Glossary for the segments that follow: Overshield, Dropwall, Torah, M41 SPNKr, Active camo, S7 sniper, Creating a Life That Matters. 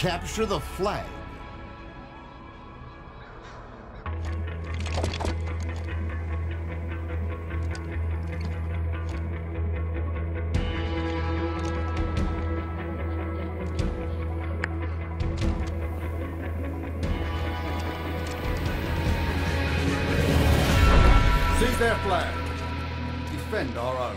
Capture the flag. Seize their flag. Defend our own.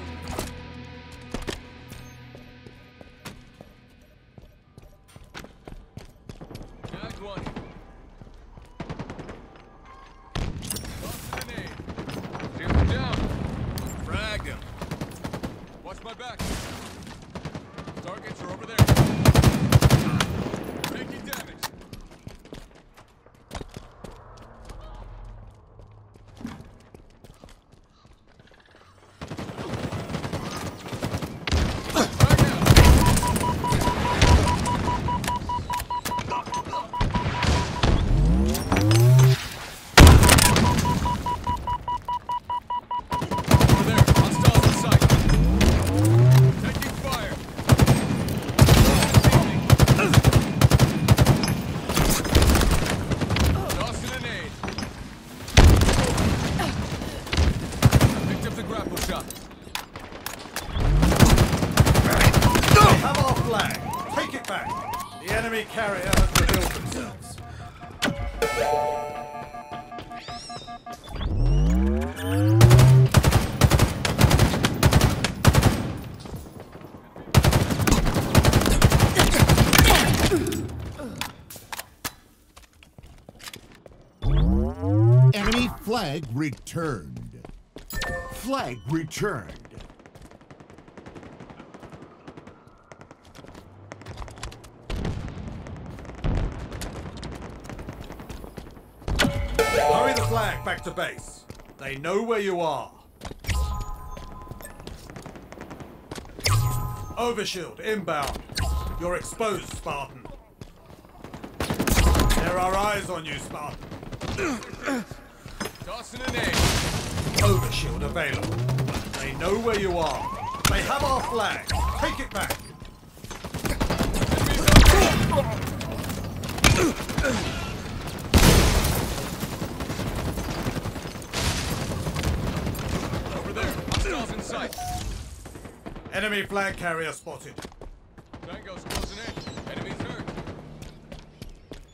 Flag returned. Flag returned. Hurry the flag back to base. They know where you are. Overshield inbound. You're exposed, Spartan. There are eyes on you, Spartan. Tossing an egg. Overshield available. They know where you are. They have our flag. Take it back. Over there. Hostiles in sight. Enemy flag carrier spotted. Tango's closing in. Enemy's hurt.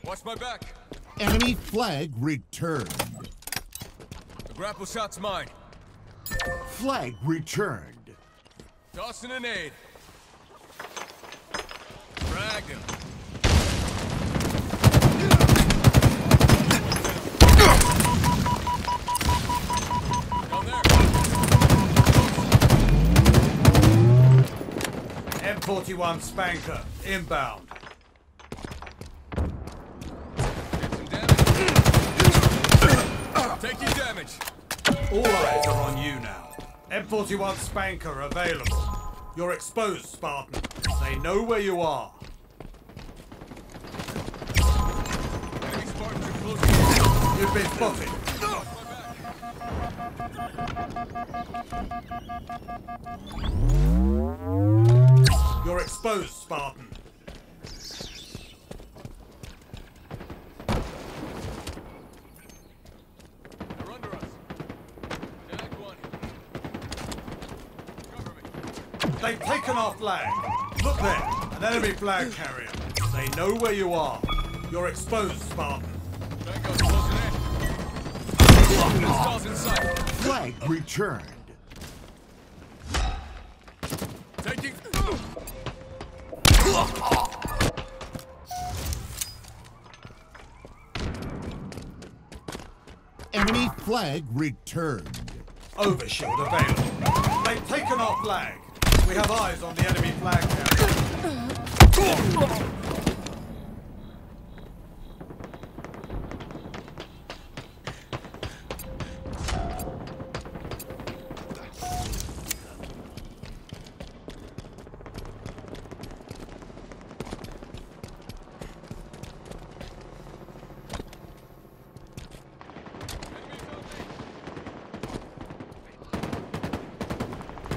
Watch my back. Enemy flag returned. Grapple shot's mine. Flag returned. Tossing an aid. Drag him. Down there. M41 SPNKr inbound. Take your damage. All eyes are on you now. M41 SPNKr available. You're exposed, Spartan. They know where you are. Enemy Spartans are close to you. You've been spotted. You're exposed, Spartan. They've taken our flag. Look there, an enemy flag carrier. They know where you are. You're exposed, Spartan. Tango's closing in. Hostiles in sight. Flag returned. Taking. Enemy flag returned. Overshield available. They've taken our flag. We have eyes on the enemy flag carrier.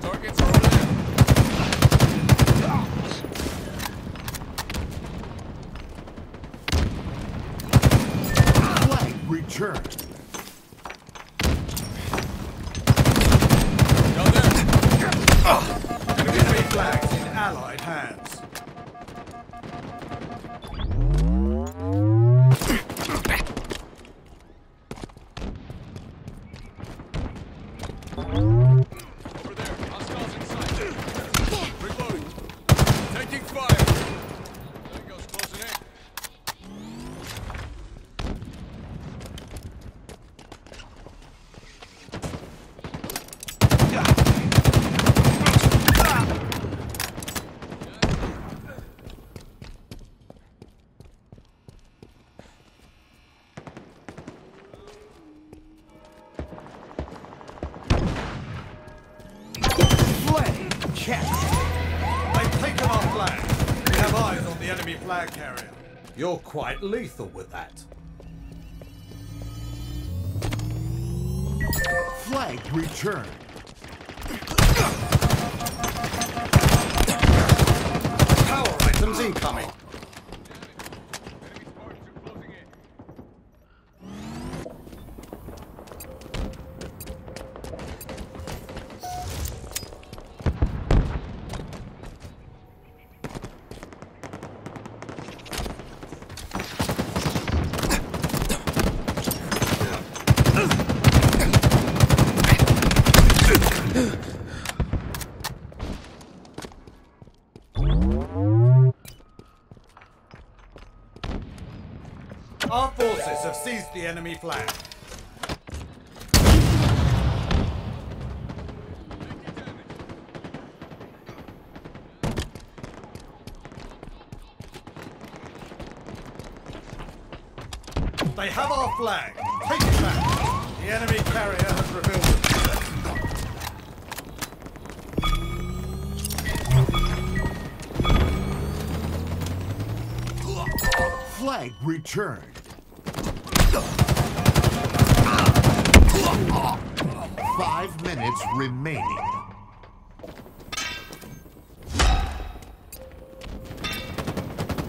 Targets are over there. return. Down there. Enemy red flags in allied hands. Over there, hostiles inside. Reloading. Taking fire. There he goes, closing in. I've taken our flag. We have eyes on the enemy flag carrier. You're quite lethal with that. Flag return. Power items incoming. Our forces have seized the enemy flag. They have our flag. Take it back. The enemy carrier has revealed it. Flag returned. Five minutes remaining.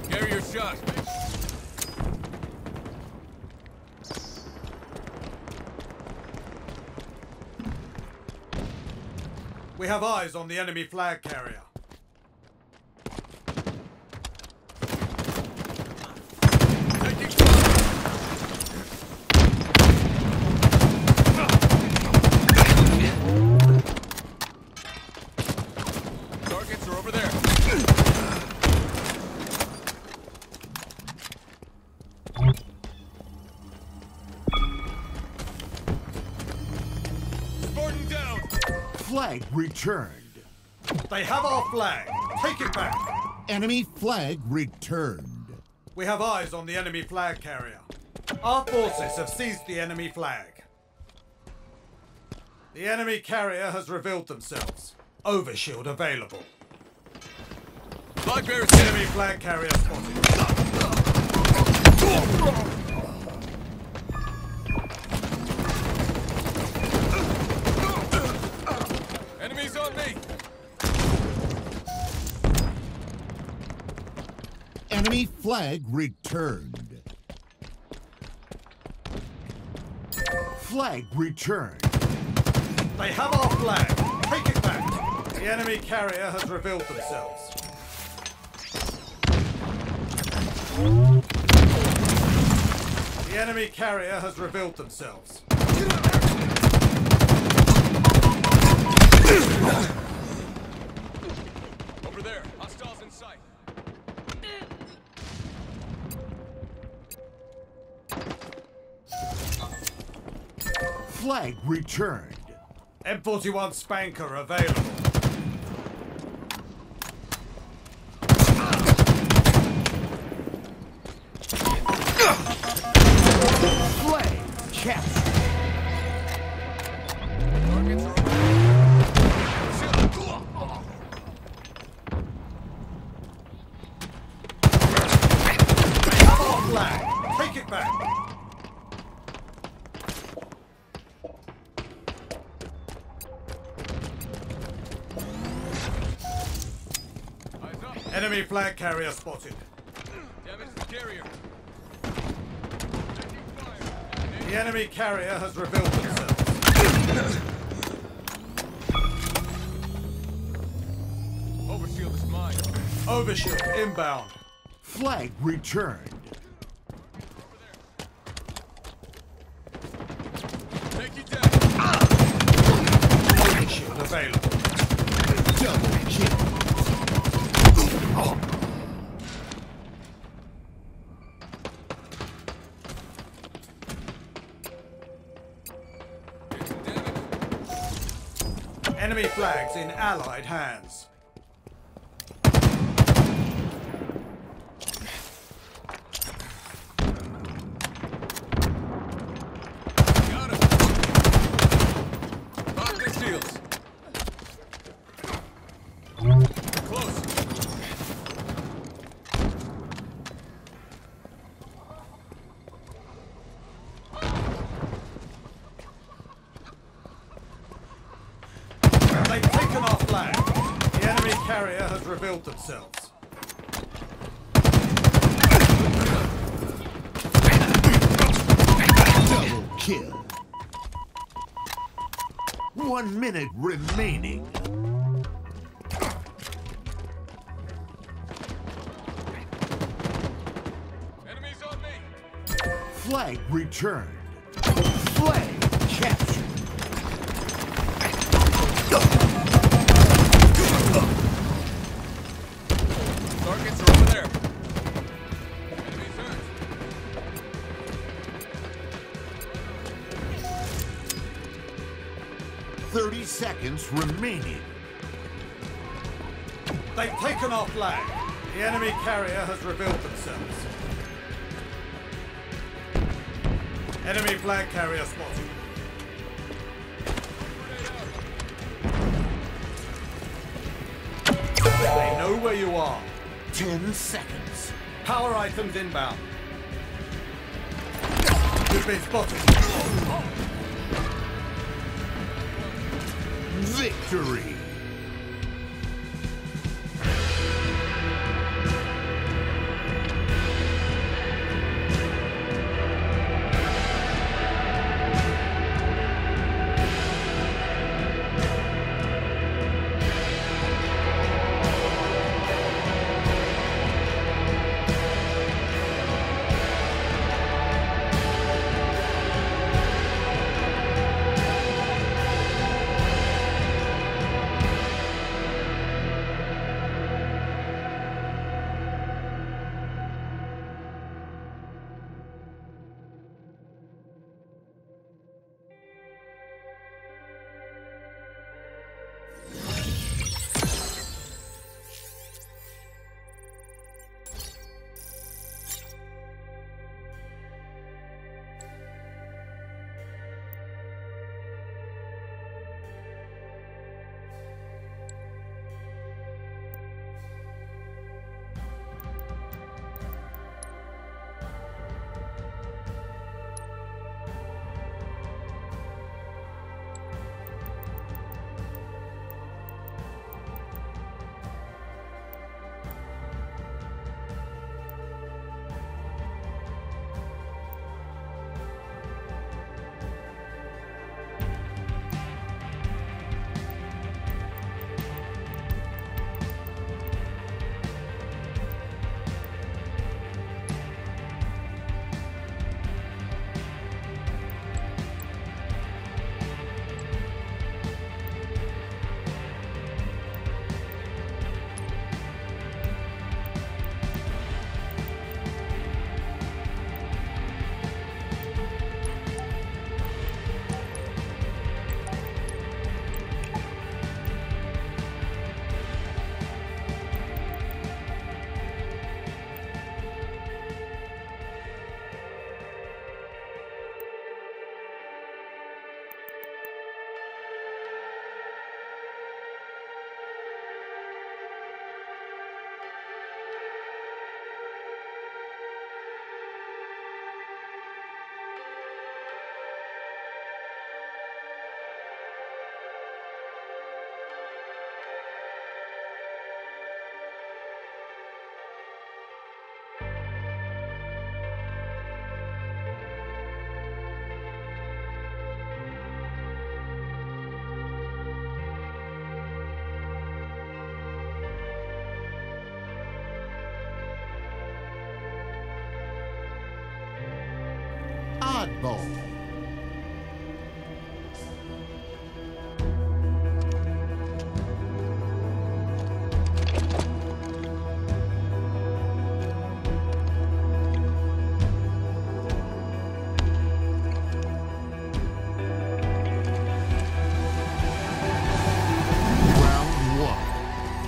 Carrier shot. We have eyes on the enemy flag carrier. Flag returned. They have our flag. Take it back. Enemy flag returned. We have eyes on the enemy flag carrier. Our forces have seized the enemy flag. The enemy carrier has revealed themselves. Overshield available. Flag bearers, enemy flag carrier spotted. Enemy flag returned. Flag returned. They have our flag. Take it back. The enemy carrier has revealed themselves. The enemy carrier has revealed themselves. Over there, hostiles in sight. Flag returned. M41 SPNKr available. Flag captured. Have our flag. Take it back. Enemy flag carrier spotted. Damage the carrier. The The enemy carrier has revealed themselves. Overshield is mine. Overshield inbound. Flag returned. Take it down. Overshield available. Double kill. Oh. Enemy flags in allied hands. Got him. Lock the seals. Close. Carrier has revealed themselves. Double kill. 1 minute remaining. Enemies on me. Flag returned. Flag captured. Seconds remaining. They've taken our flag. The enemy carrier has revealed themselves. Enemy flag carrier spotted. They know where you are. 10 seconds. Power items inbound. You've been spotted. Oh. Victory! Blood Bowl.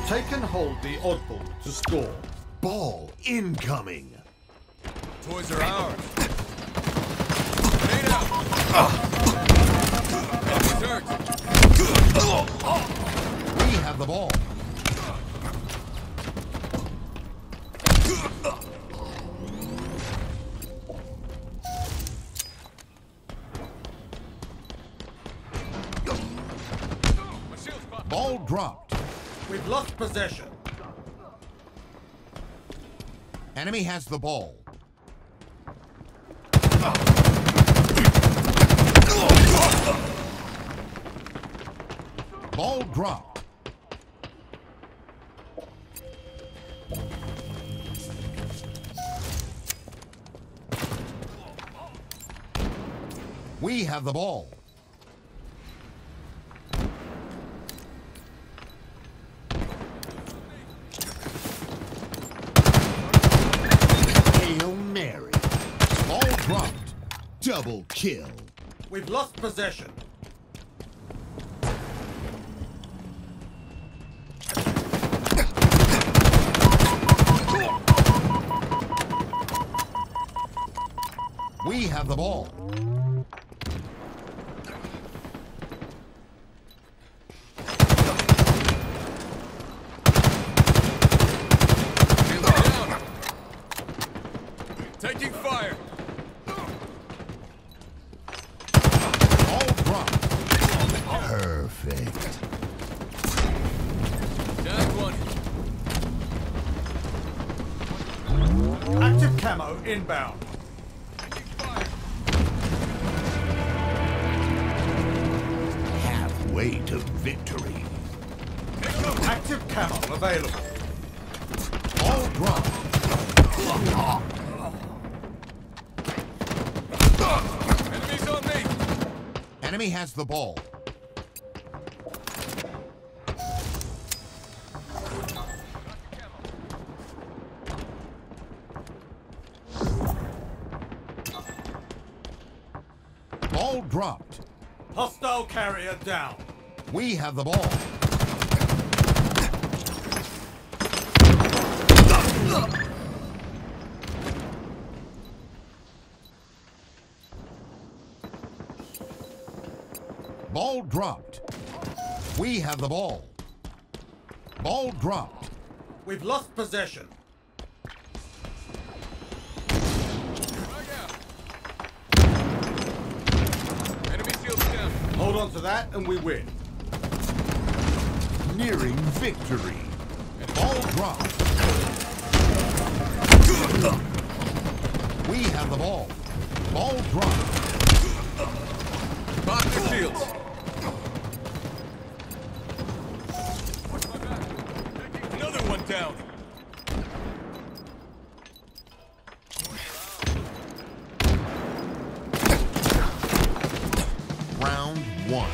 Take and hold the oddball to score. Ball incoming. Toys are ours. Made out. We have the ball. My shield's popped. Ball dropped. We've lost possession. Enemy has the ball. Ball dropped. We have the ball. Double kill. We've lost possession. We have the ball. Taking fire. Perfect. Down one. Active camo inbound. Halfway to victory. Active camo available. All dropped. Enemies on me. Enemy has the ball. Ball dropped. Hostile carrier down. We have the ball. Ball dropped. We have the ball. Ball dropped. We've lost possession. Hold on to that and we win. Nearing victory. Ball dropped. We have the ball. Ball dropped. Mark the shields. Another one down. One.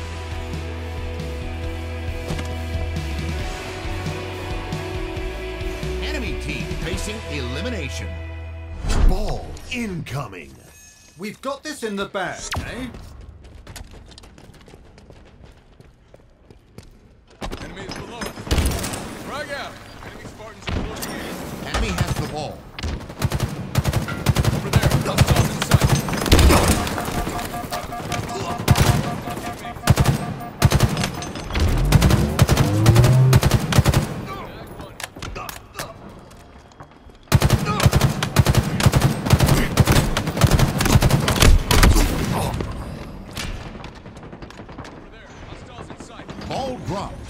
Enemy team facing elimination. Ball incoming. We've got this in the bag, eh? Enemy is below us. Frag out. Enemy Spartans are closing in. Enemy has the ball. Over there. Hostiles in sight. Ball dropped.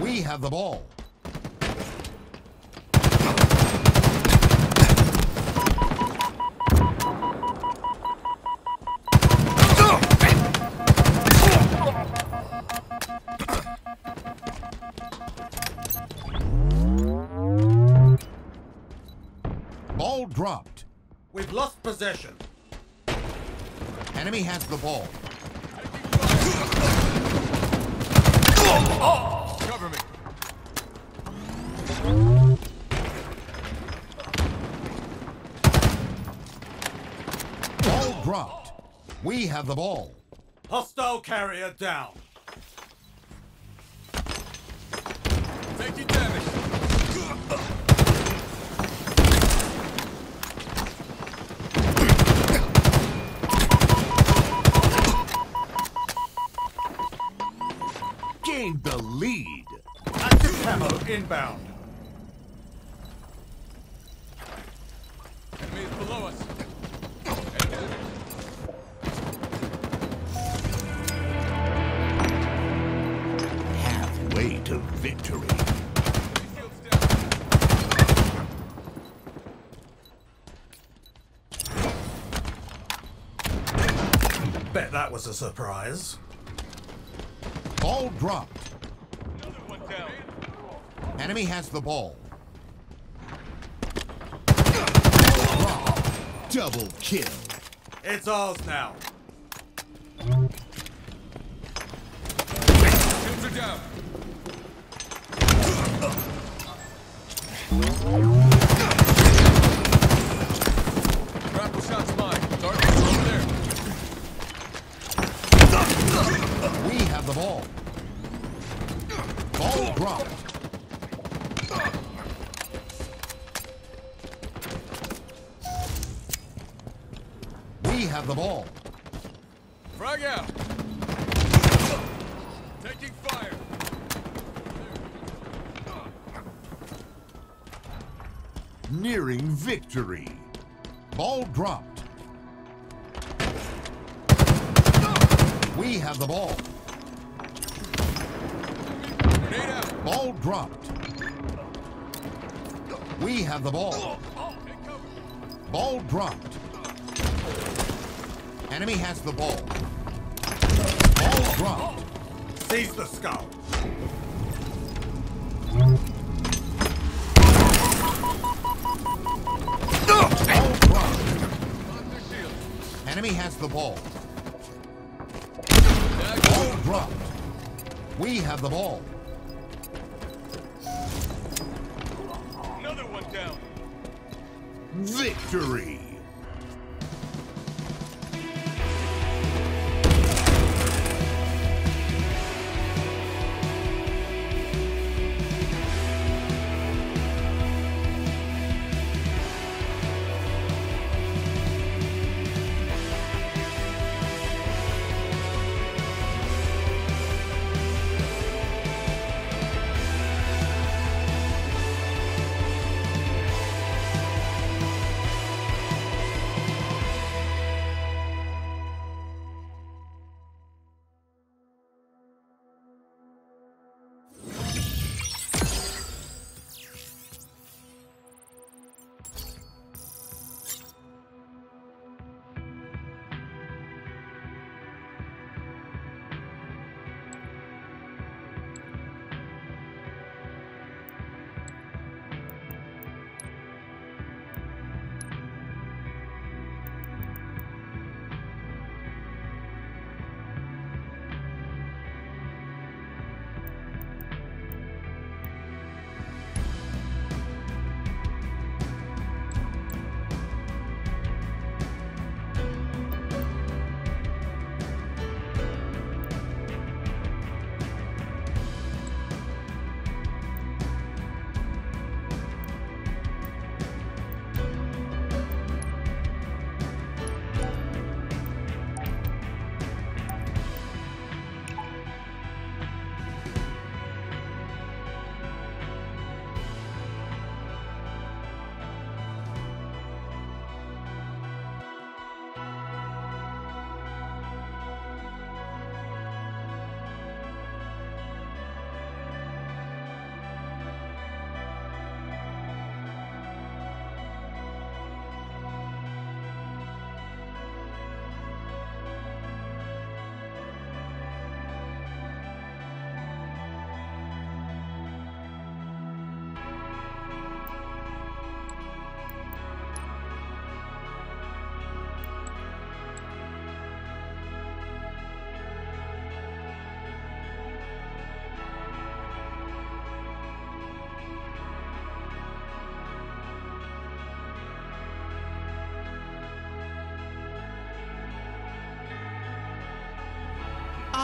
We have the ball. lost possession. Enemy has the ball. Oh, cover me. Ball dropped. We have the ball. Hostile carrier down. Taking damage. Gained the lead. Active camo inbound. Enemy is below us. Halfway to victory. Bet that was a surprise. Ball dropped. Another one down. Enemy has the ball. Double kill. It's ours now. Shields are down. Grapple shot's mine. Target's over there. We have the ball. Ball dropped. We have the ball. Frag out. Taking fire. Nearing victory. Ball dropped. We have the ball. Ball dropped. We have the ball. Ball dropped. Enemy has the ball. Ball dropped. Seize the skull. Ball dropped. Enemy has the ball. Ball dropped. We have the ball. Another one down. Victory.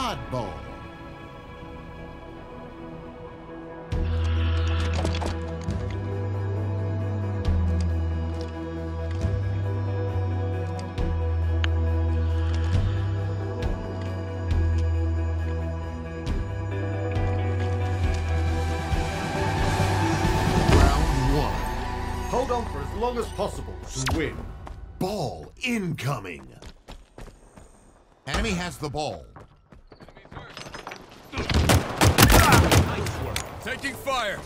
oddball. Long as possible to win. Ball incoming. Enemy has the ball. Enemy first. Nice work. Taking fire.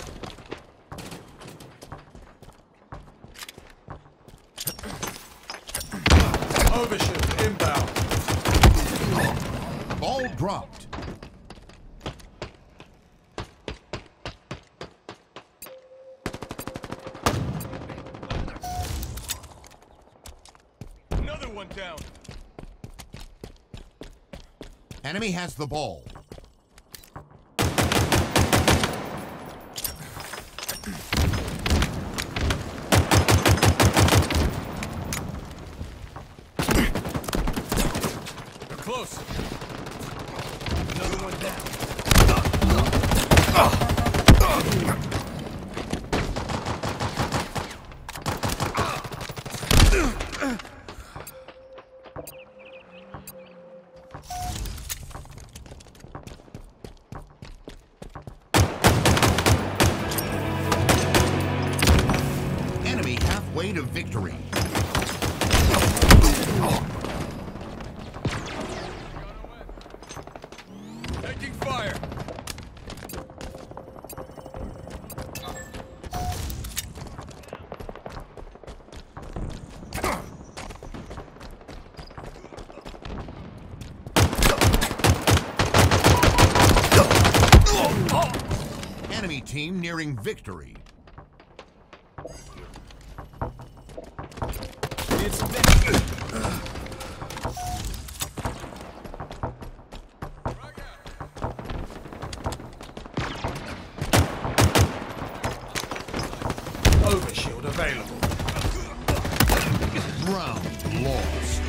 Overshield inbound. Ball dropped. Down. Enemy has the ball. They're close. Another one down. Way to victory. Taking fire. Enemy team nearing victory. It's Overshield available. Round lost.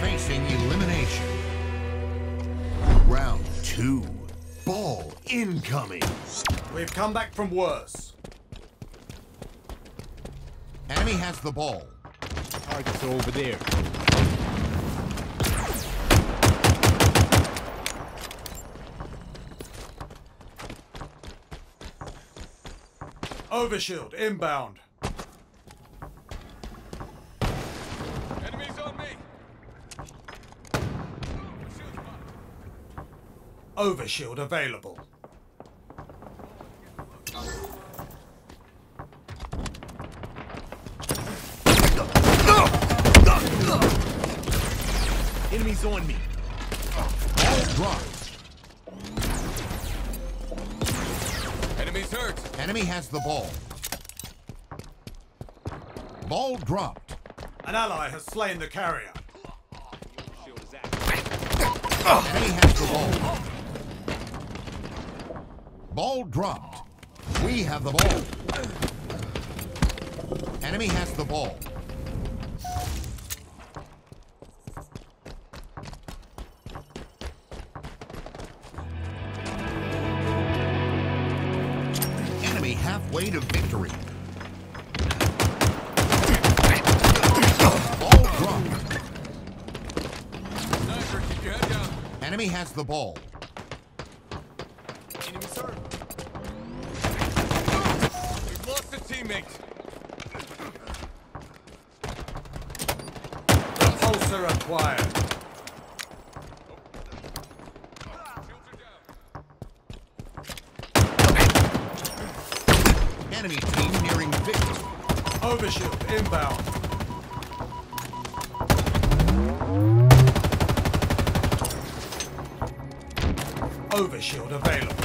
Facing elimination. Round 2. Ball incoming. We've come back from worse. Enemy has the ball. Targets are over there. Overshield inbound. Enemies on me. Overshield available. Enemies on me. All dropped. Enemies hurt. Enemy has the ball. Ball dropped. An ally has slain the carrier. Enemy has the ball. Ball dropped. We have the ball. Enemy has the ball. Halfway to victory. Ball dropped. Sniper, keep your head down. Enemy has the ball. Enemy served. We've lost a teammate. Holster acquired. Enemy team nearing victory. Overshield inbound. Overshield available.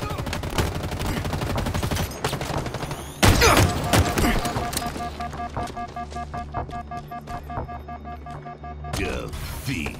Defeat.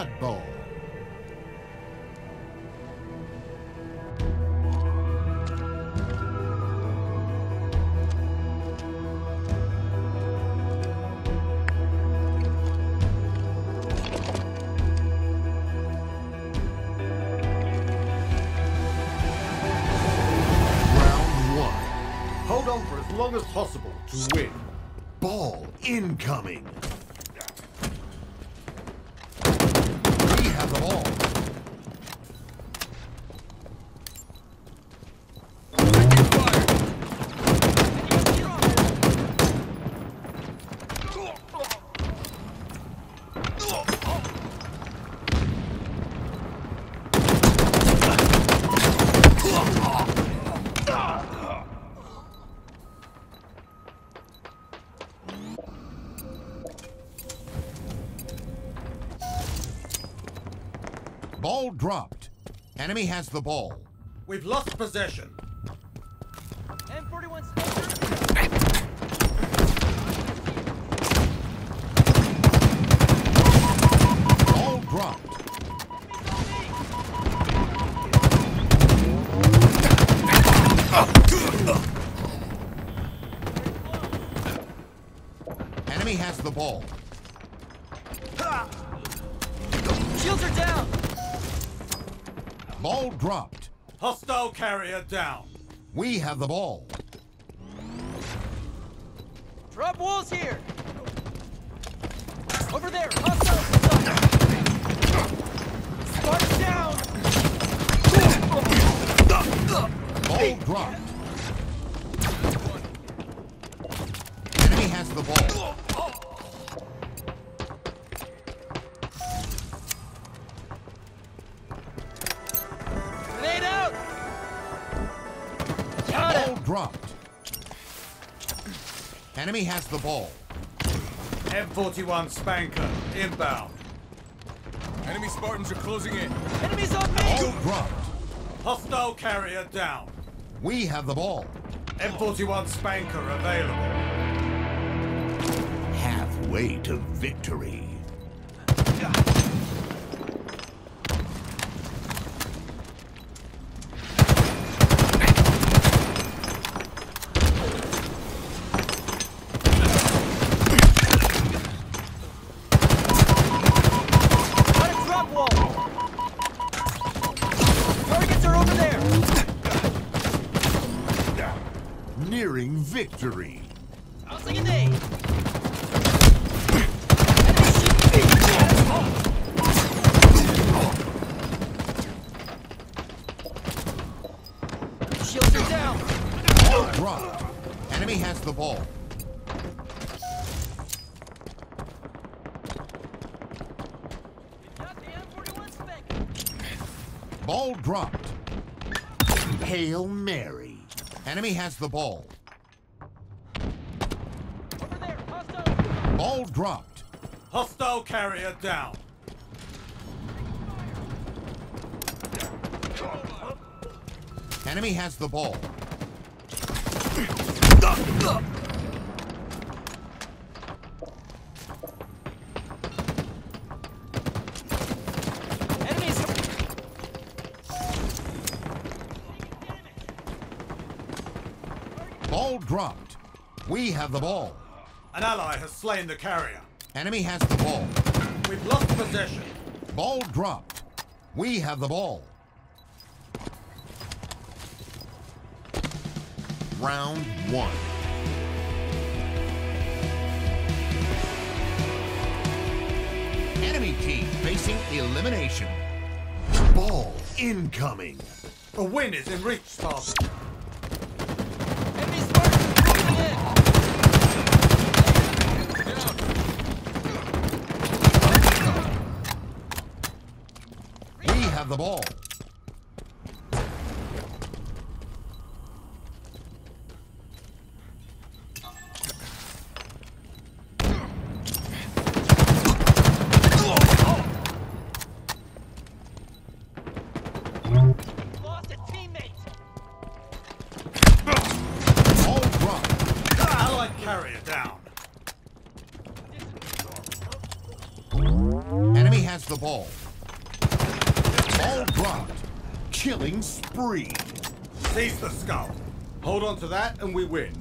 oddball. As possible to win. Ball incoming. We have the ball. Ball dropped. Enemy has the ball. We've lost possession. M41 sniper. Ball dropped. Enemy has the ball. Shields are down. Ball dropped. Hostile carrier down. We have the ball. Drop walls here. Over there. Hostile. Sparks down. Ball dropped. Enemy has the ball. Dropped. Enemy has the ball. M41 SPNKr inbound. Enemy Spartans are closing in. Enemies on me. Ball dropped. Hostile carrier down. We have the ball. M41 SPNKr available. Halfway to victory. Nearing victory. I'll sing a day. Shields are down. Ball dropped. Enemy has the ball. Got the M41 spec. Ball dropped. Hail Mary. Enemy has the ball. Over there, hostile. Ball dropped. Hostile carrier down. Enemy has the ball. Ball dropped. We have the ball. An ally has slain the carrier. Enemy has the ball. We've lost possession. Ball dropped. We have the ball. Round one. Enemy team facing elimination. Ball incoming. A win is in reach, Spartan. Have the ball. Lost a teammate. All drop. Allied carrier down. Enemy has the ball. Ball dropped. Killing spree. Seize the skull. Hold on to that and we win.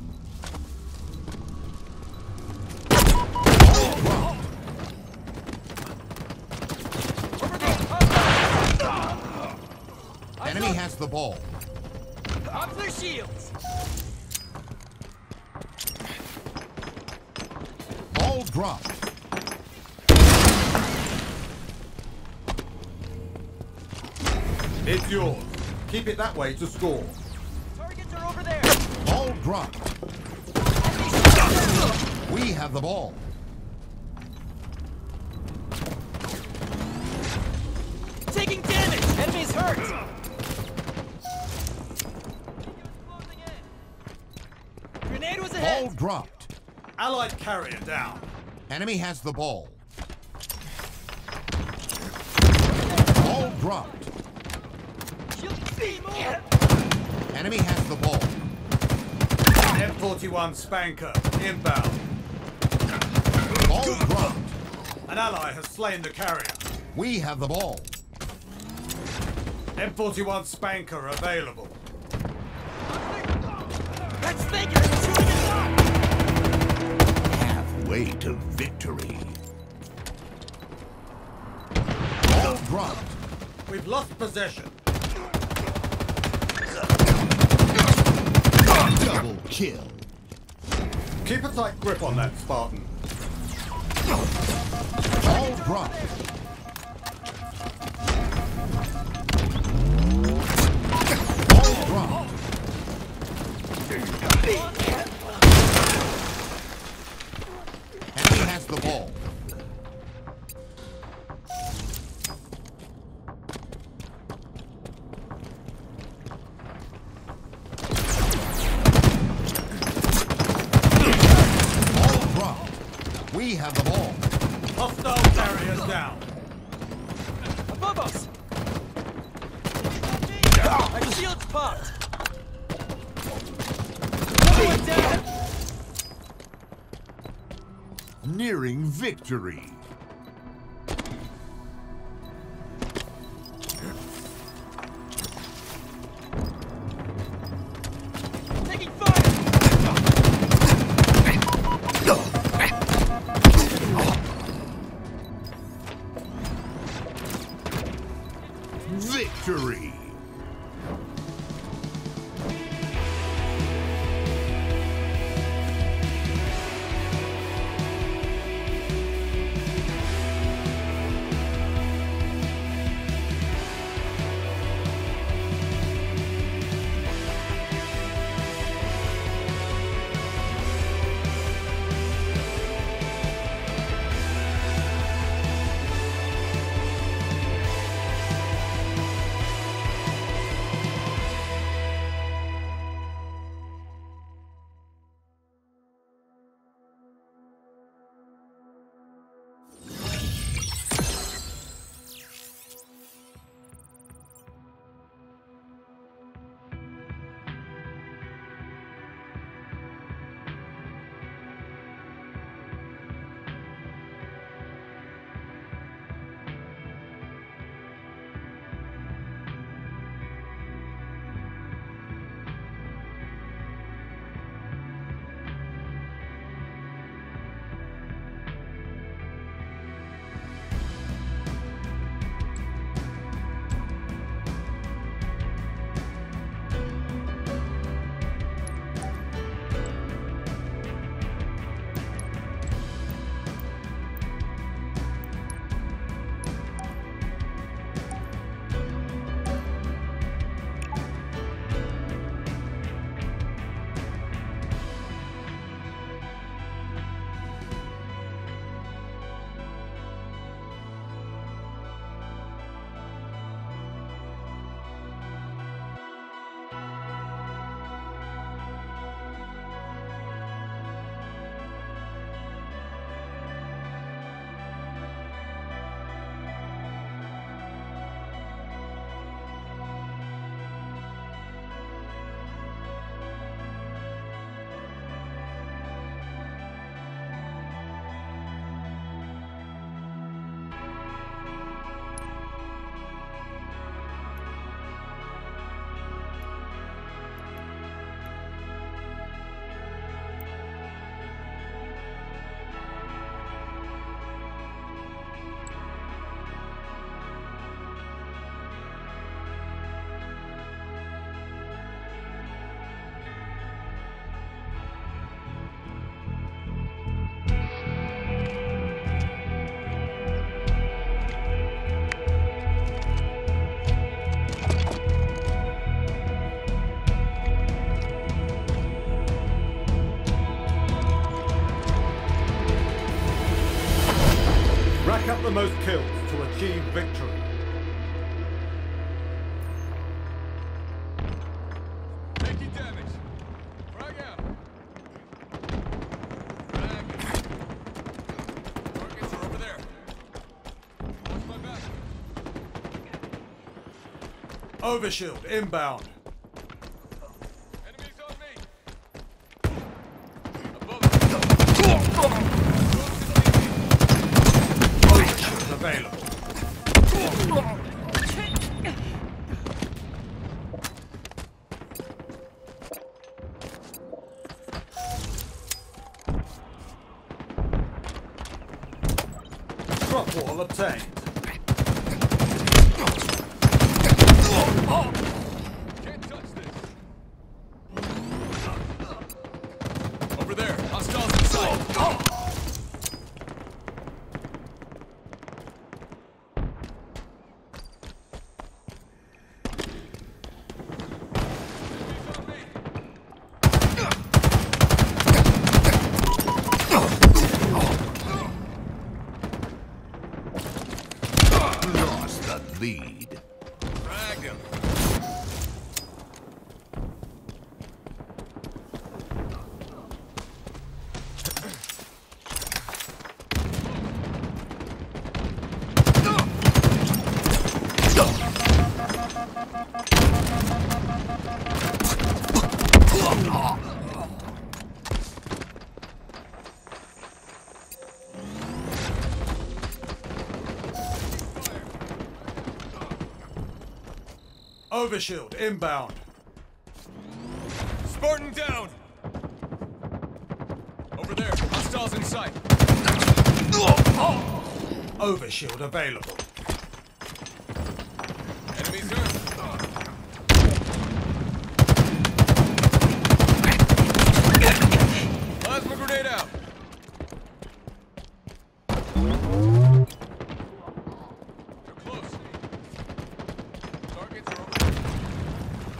Enemy has the ball. Up their shields. Ball dropped. It's yours. Keep it that way to score. Targets are over there. Ball dropped. We have the ball. Taking damage. Enemies hurt. Grenade was ahead. Ball dropped. Allied carrier down. Enemy has the ball. Ball dropped. Enemy has the ball. M41 SPNKr inbound. Ball dropped. An ally has slain the carrier. We have the ball. M41 SPNKr available. That's Baker shooting us up. Halfway to victory. Ball dropped. We've lost possession. Double kill. Keep a tight grip on that, Spartan. All dropped. All dropped. Enemy has the ball. We have the ball. Hostile carriers down. Above us. Our shield's popped. Going down. Nearing victory. Victory! the most kills to achieve victory. Taking damage. Frag out. Frag out. Targets are over there. Watch my back. Overshield inbound. Enemies on me. Above. Available. Dropwall obtained. Can't touch this. Over there, hostiles in sight. Lead. Frag him. Overshield inbound. Spartan down. Over there, hostiles in sight. Overshield available. Enemies here. Plasma grenade out.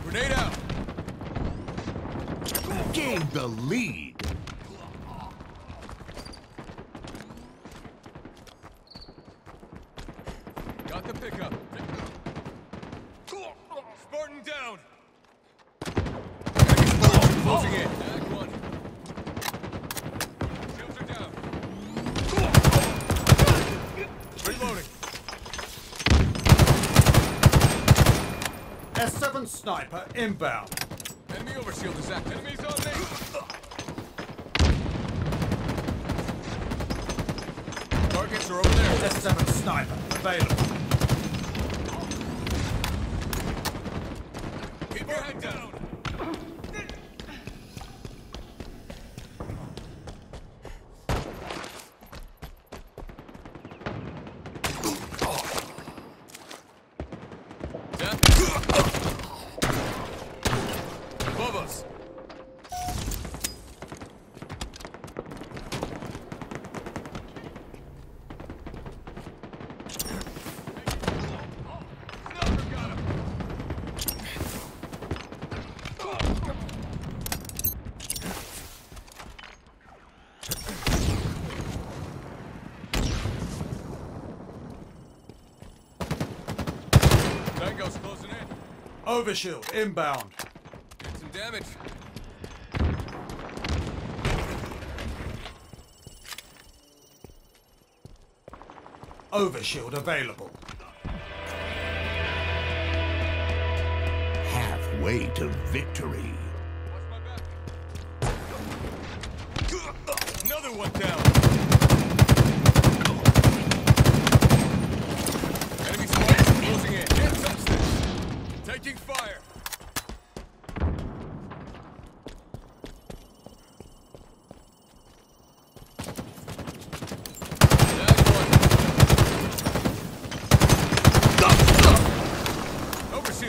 Grenade out! Gain the lead! Got the pickup. Spartan down! Closing in. Tag one. Shields are down. Reloading. S7 sniper inbound. Enemy overshield is active. Enemies on me. Targets are over there. S7 sniper available. Keep your head down. Tango's closing in. Overshield inbound. Did some damage. Overshield available. Halfway to victory. Another one down. Enemy squad closing in. Can't touch this. Taking fire.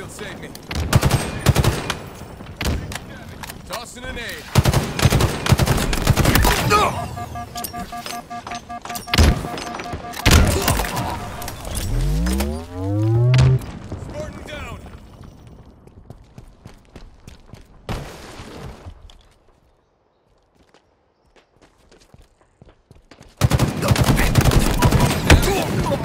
Save me. Tossing a nade. No! Spartan down. No.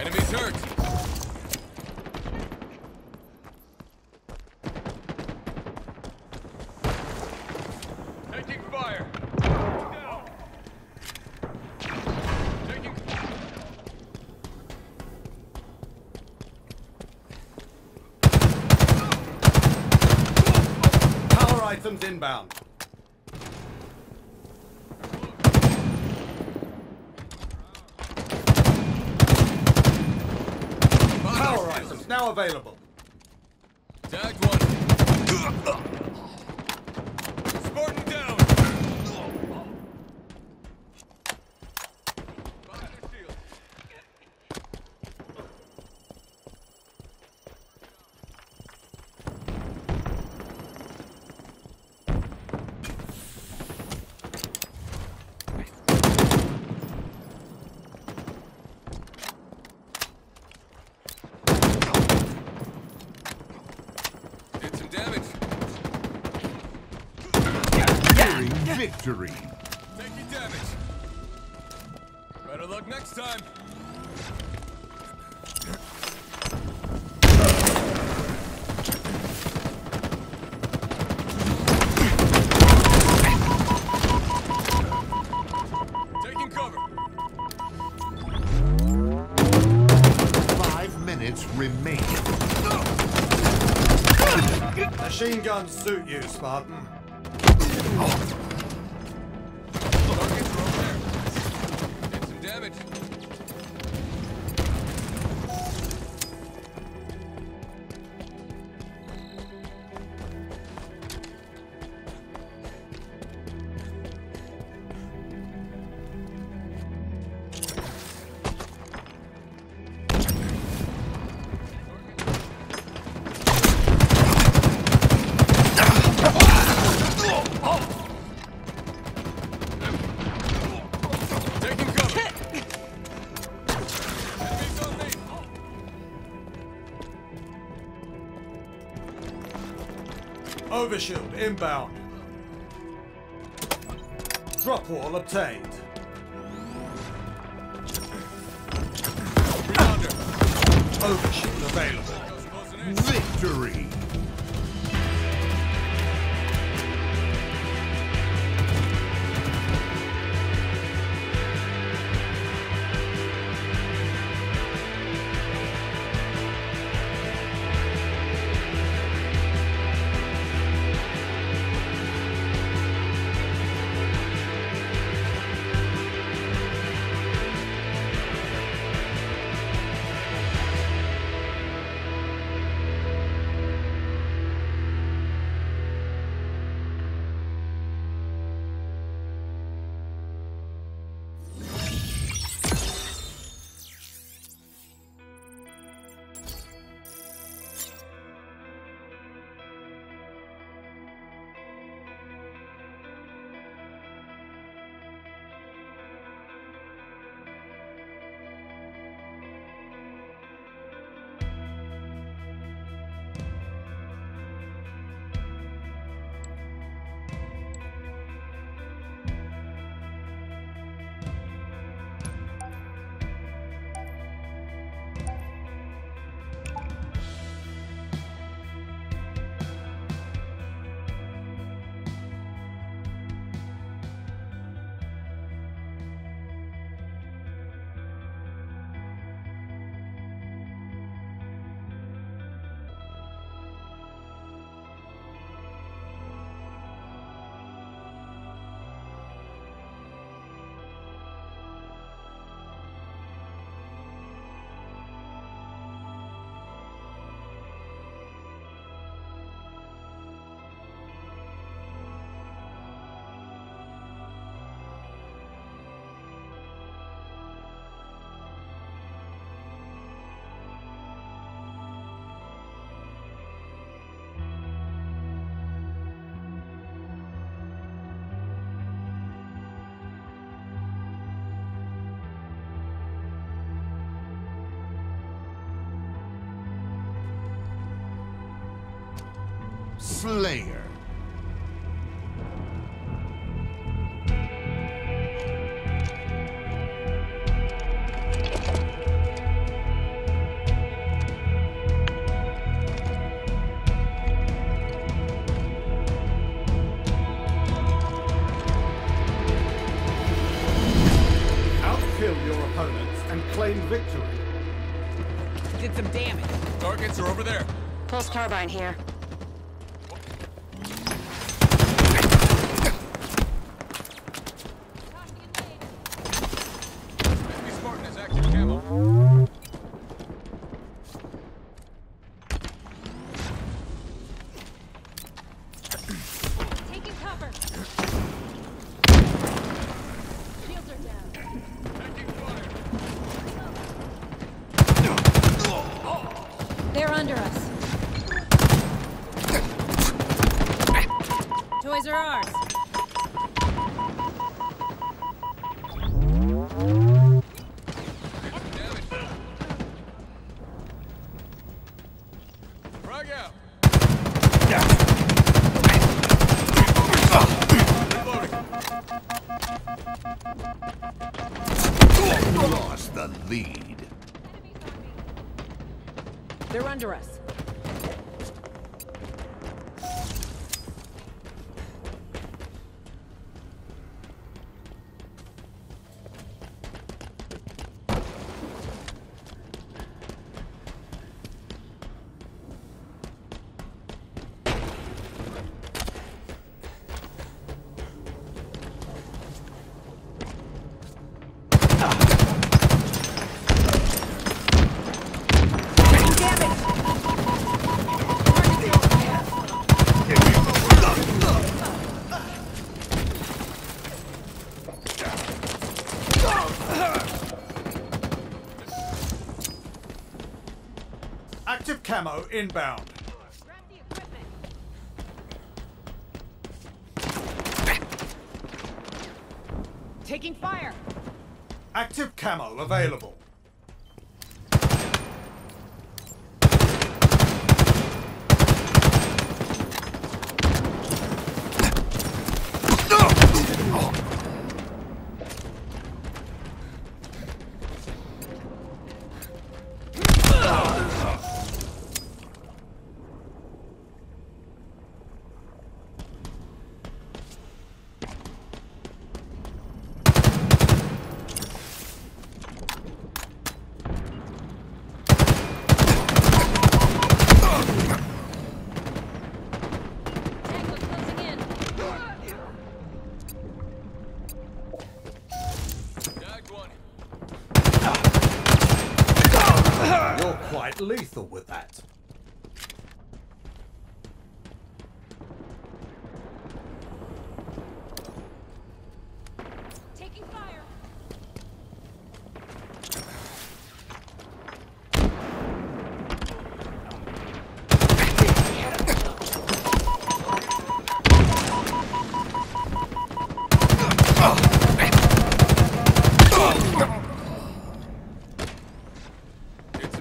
Enemies hurt. Taking fire. Down. Taking. Power items inbound. Now available. Tagged one. Spartan down. Behind the shield. Damage. Nearing victory. Taking damage. Better luck next time. Taking cover. 5 minutes remain. Machine guns suit you, Spartan. Oh. Targets are over there. Did some damage. Overshield inbound. Dropwall obtained. Overshield available. Victory. Slayer. opponents and claim victory. Did some damage. Targets are over there. Pulse carbine here. Enemy Spartan is active camo. Taking cover. Shields are down. Taking fire. They're under us. Toys are ours. Frag out. Lost the lead. They're under us. Active camo inbound. Grab the equipment. Taking fire. Active camo available. Quite lethal with that. Taking fire.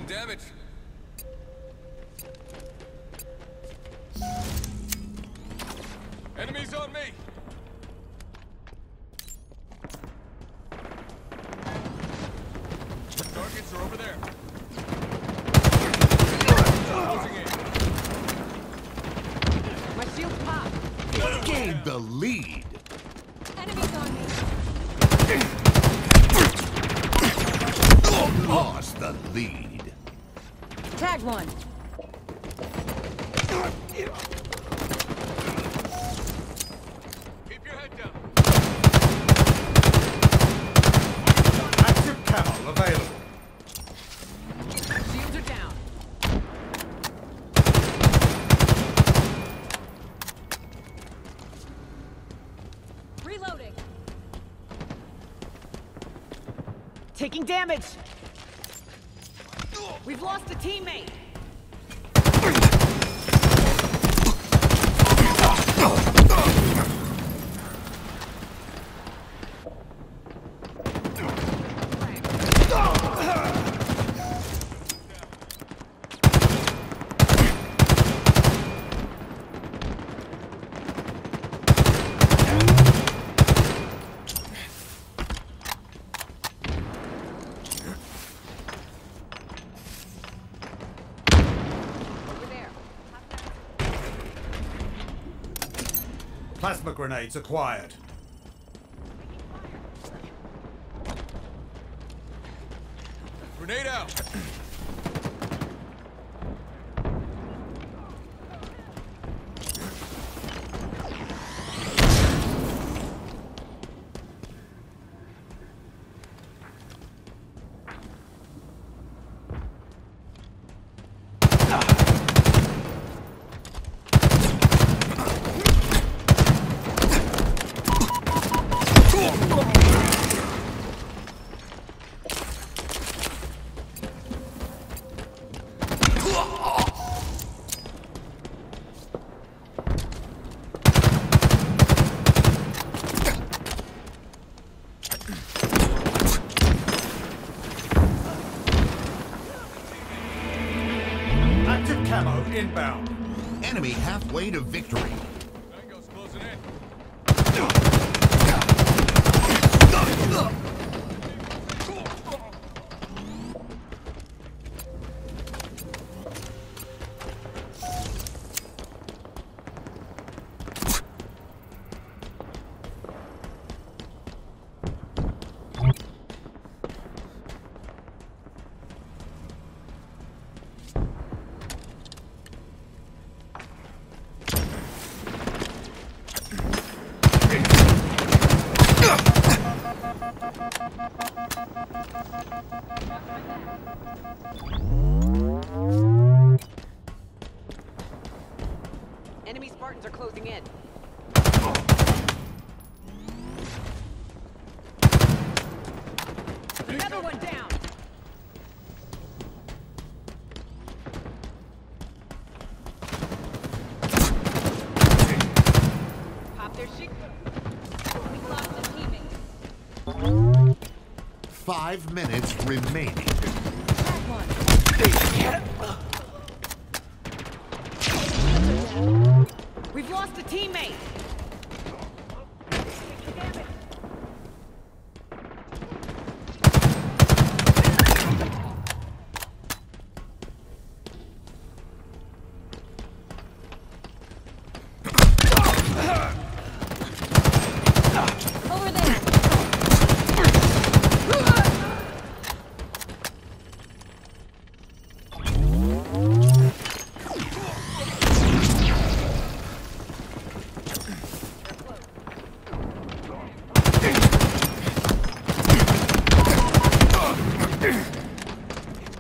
Damage. Enemies on me. Targets are over there. My shield popped. Gained the lead. Enemies on me. Lost the lead. Tag one. Keep your head down. Active camo available. Shields are down. Reloading. Taking damage. We've lost a teammate. Plasma grenades acquired. Grenade out. Active camo inbound. Enemy halfway to victory. Mango's closing in. Enemy Spartans are closing in. Another one down. Pop their shit. We lost a teammate. 5 minutes remaining. That one. We've lost a teammate. Over there.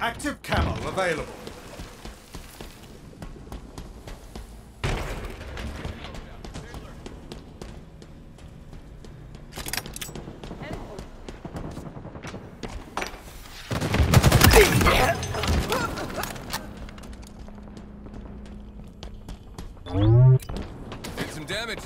Active camo available. Did some damage.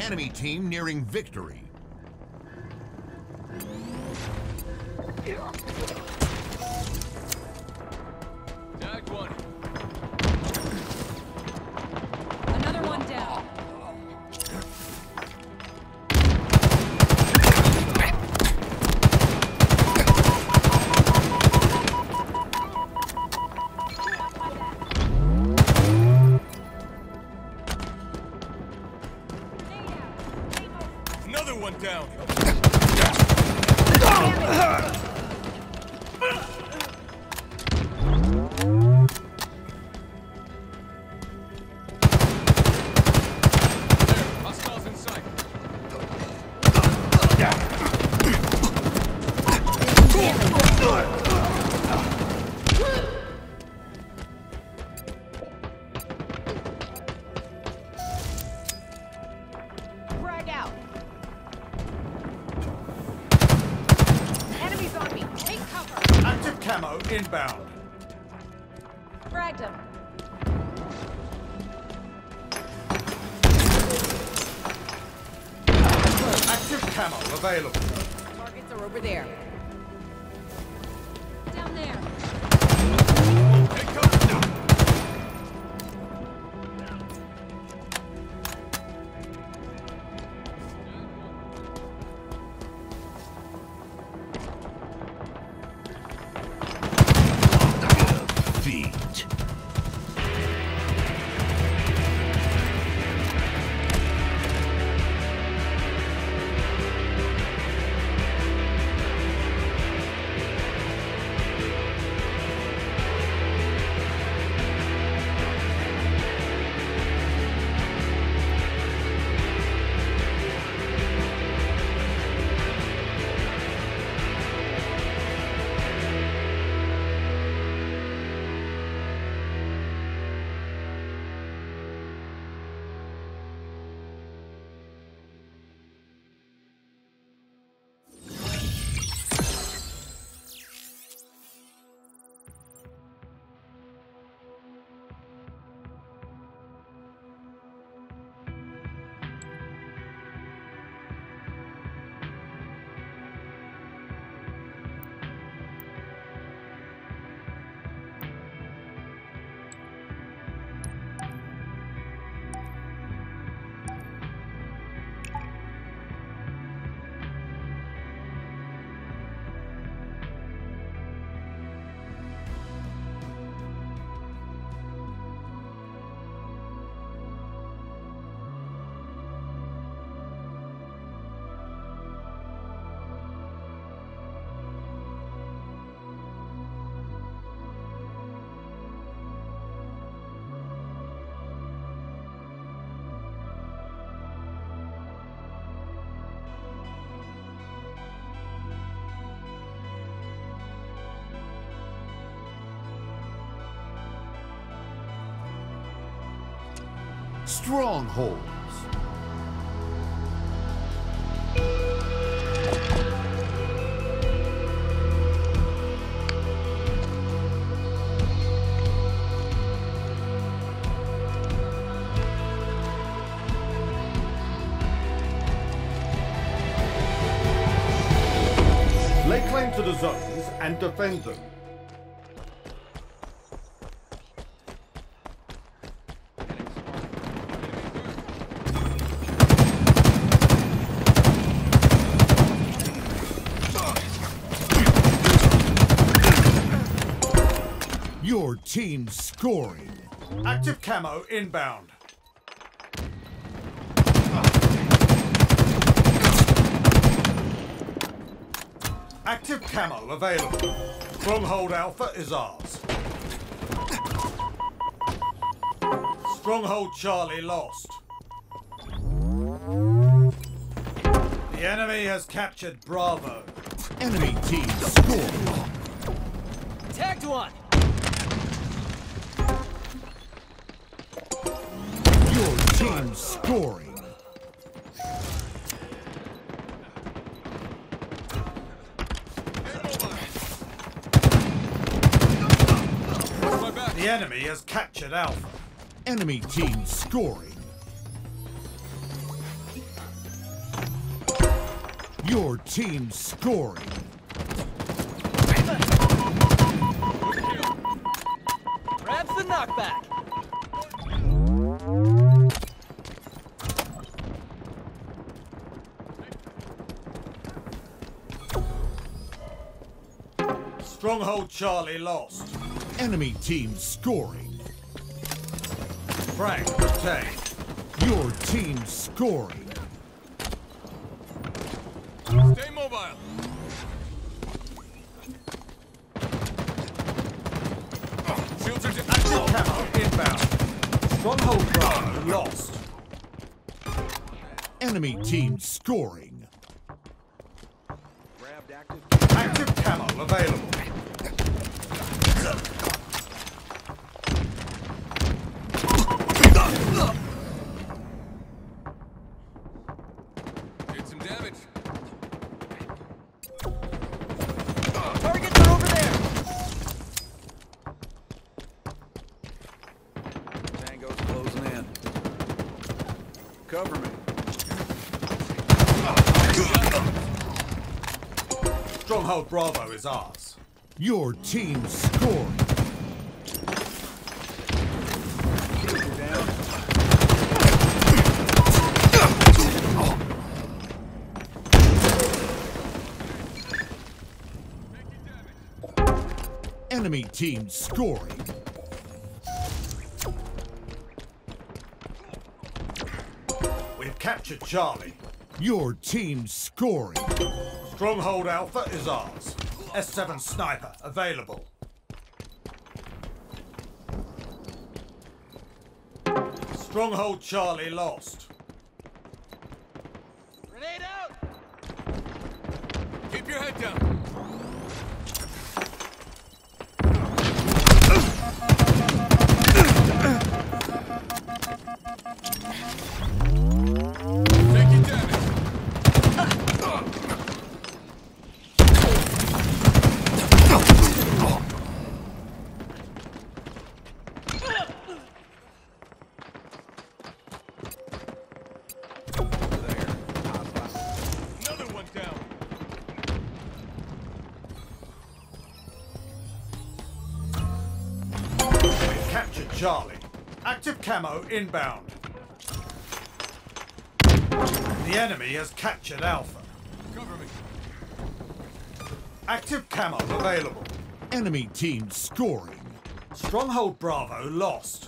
Enemy team nearing victory. Tagged one. Another one down. Another one down. Hostiles in sight. Frag out. Active camo inbound. Fragged him. Active camo. camo available. Targets are over there. Down there. It goes down. Strongholds. Lay claim to the zones and defend them. Your team scoring. Active camo inbound. Active camo available. Stronghold Alpha is ours. Stronghold Charlie lost. The enemy has captured Bravo. Enemy team scored. Tagged one. Your team scoring. The enemy has captured Alpha. Enemy team scoring. Your team scoring. Grabs the knockback. Stronghold Charlie lost. Enemy team scoring. Frag retained. Your team scoring. Stay mobile. Shields are active camo inbound. Stronghold Bravo lost. Enemy team scoring. Grabbed active camo available. Cover me. Stronghold Bravo is ours. Your team scored. Enemy team scoring. We've captured Charlie. Your team scoring. Stronghold Alpha is ours. S7 sniper available. Stronghold Charlie lost. Grenade out! Keep your head down. Charlie. Active camo inbound. The enemy has captured Alpha. Cover me. Active camo available. Enemy team scoring. Stronghold Bravo lost.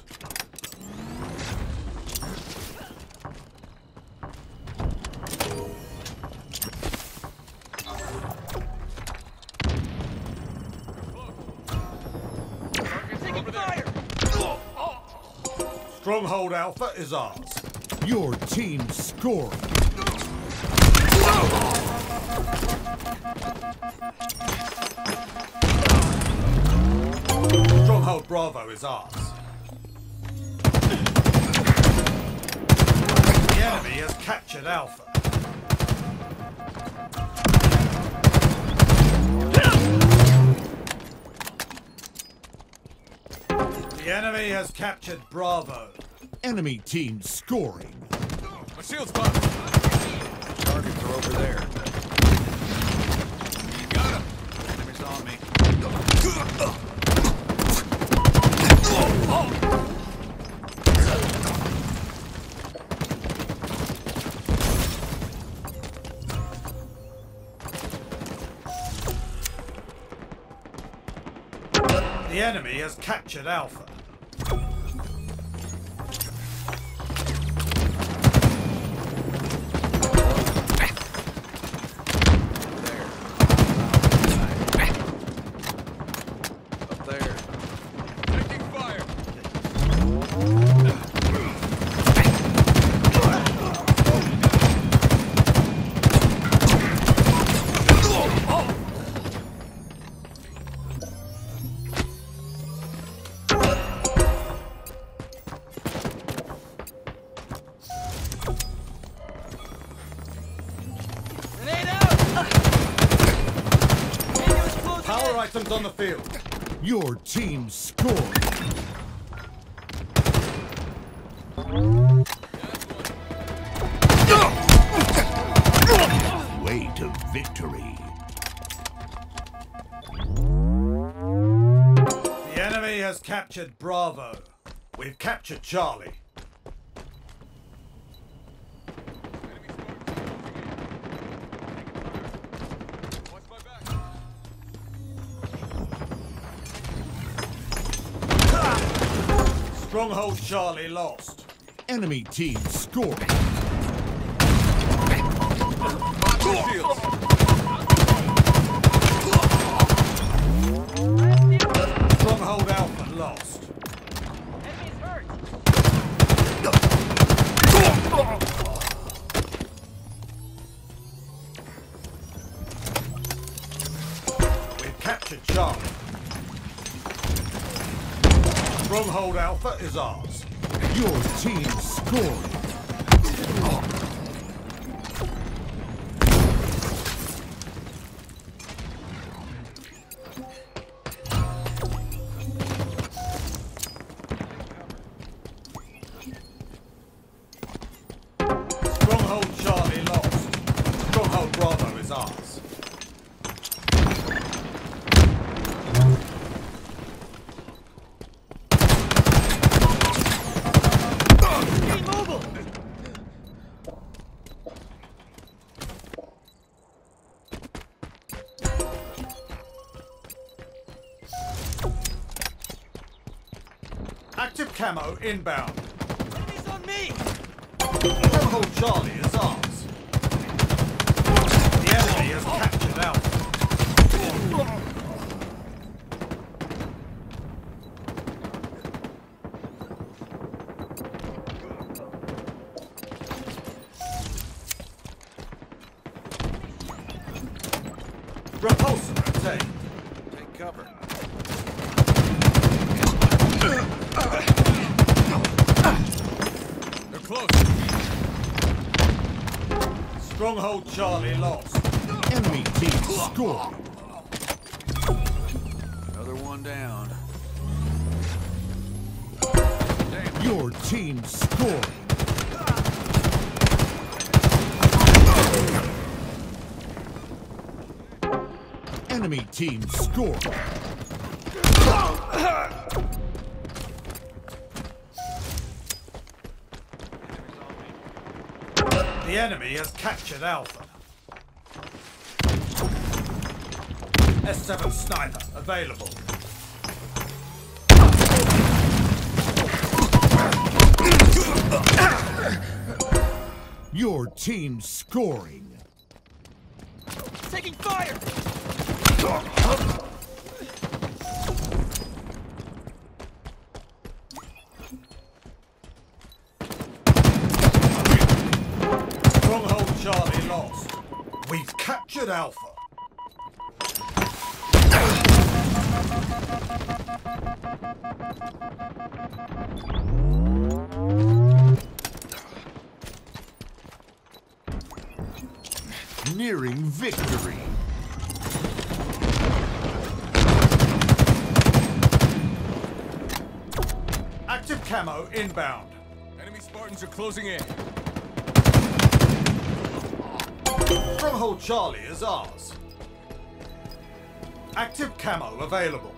Stronghold Alpha is ours. Your team scored. Stronghold Bravo is ours. The enemy has captured Alpha. The enemy has captured Bravo. Enemy team scoring. My shield's blocked. Targets are over there. Got him. Enemy's on me. The enemy has captured Alpha. Items on the field. Your team scored. Way to victory. The enemy has captured Bravo. We've captured Charlie. Stronghold Charlie lost. Enemy team scoring. Stronghold Alpha lost. Enemy's hurt. We've captured Charlie. Stronghold Alpha is ours. Your team scored. Stronghold Charlie lost. Stronghold Bravo is ours. Active camo inbound. Enemies on me! Stronghold Charlie is ours. The enemy has captured Alpha. Repulsor obtained. Take cover. They're close. Stronghold Charlie lost. Enemy team score. Another one down. Damn. Your team scored. Enemy team score. The enemy has captured Alpha. S7 sniper available. Your team scoring. Taking fire. Stronghold Charlie lost. We've captured Alpha. Nearing victory. Active camo inbound. Enemy Spartans are closing in. Stronghold Charlie is ours. Active camo available.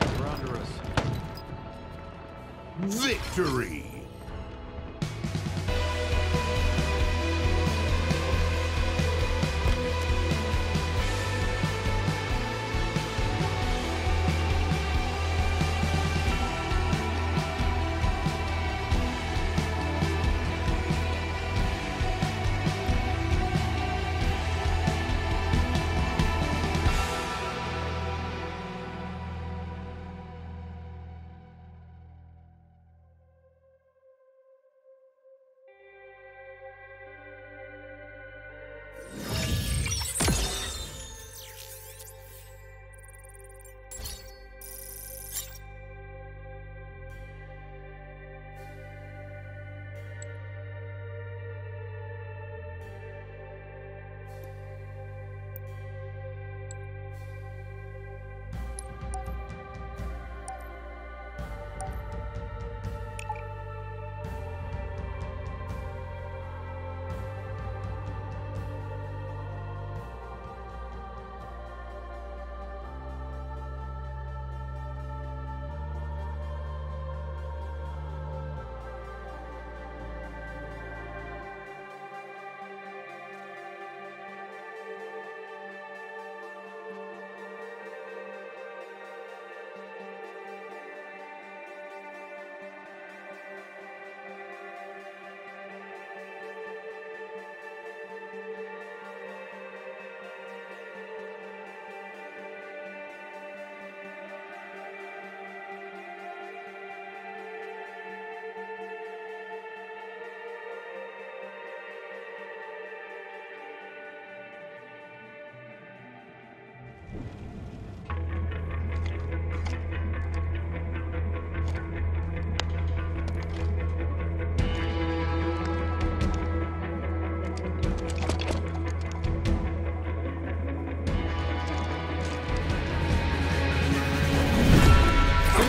They're under us. Victory!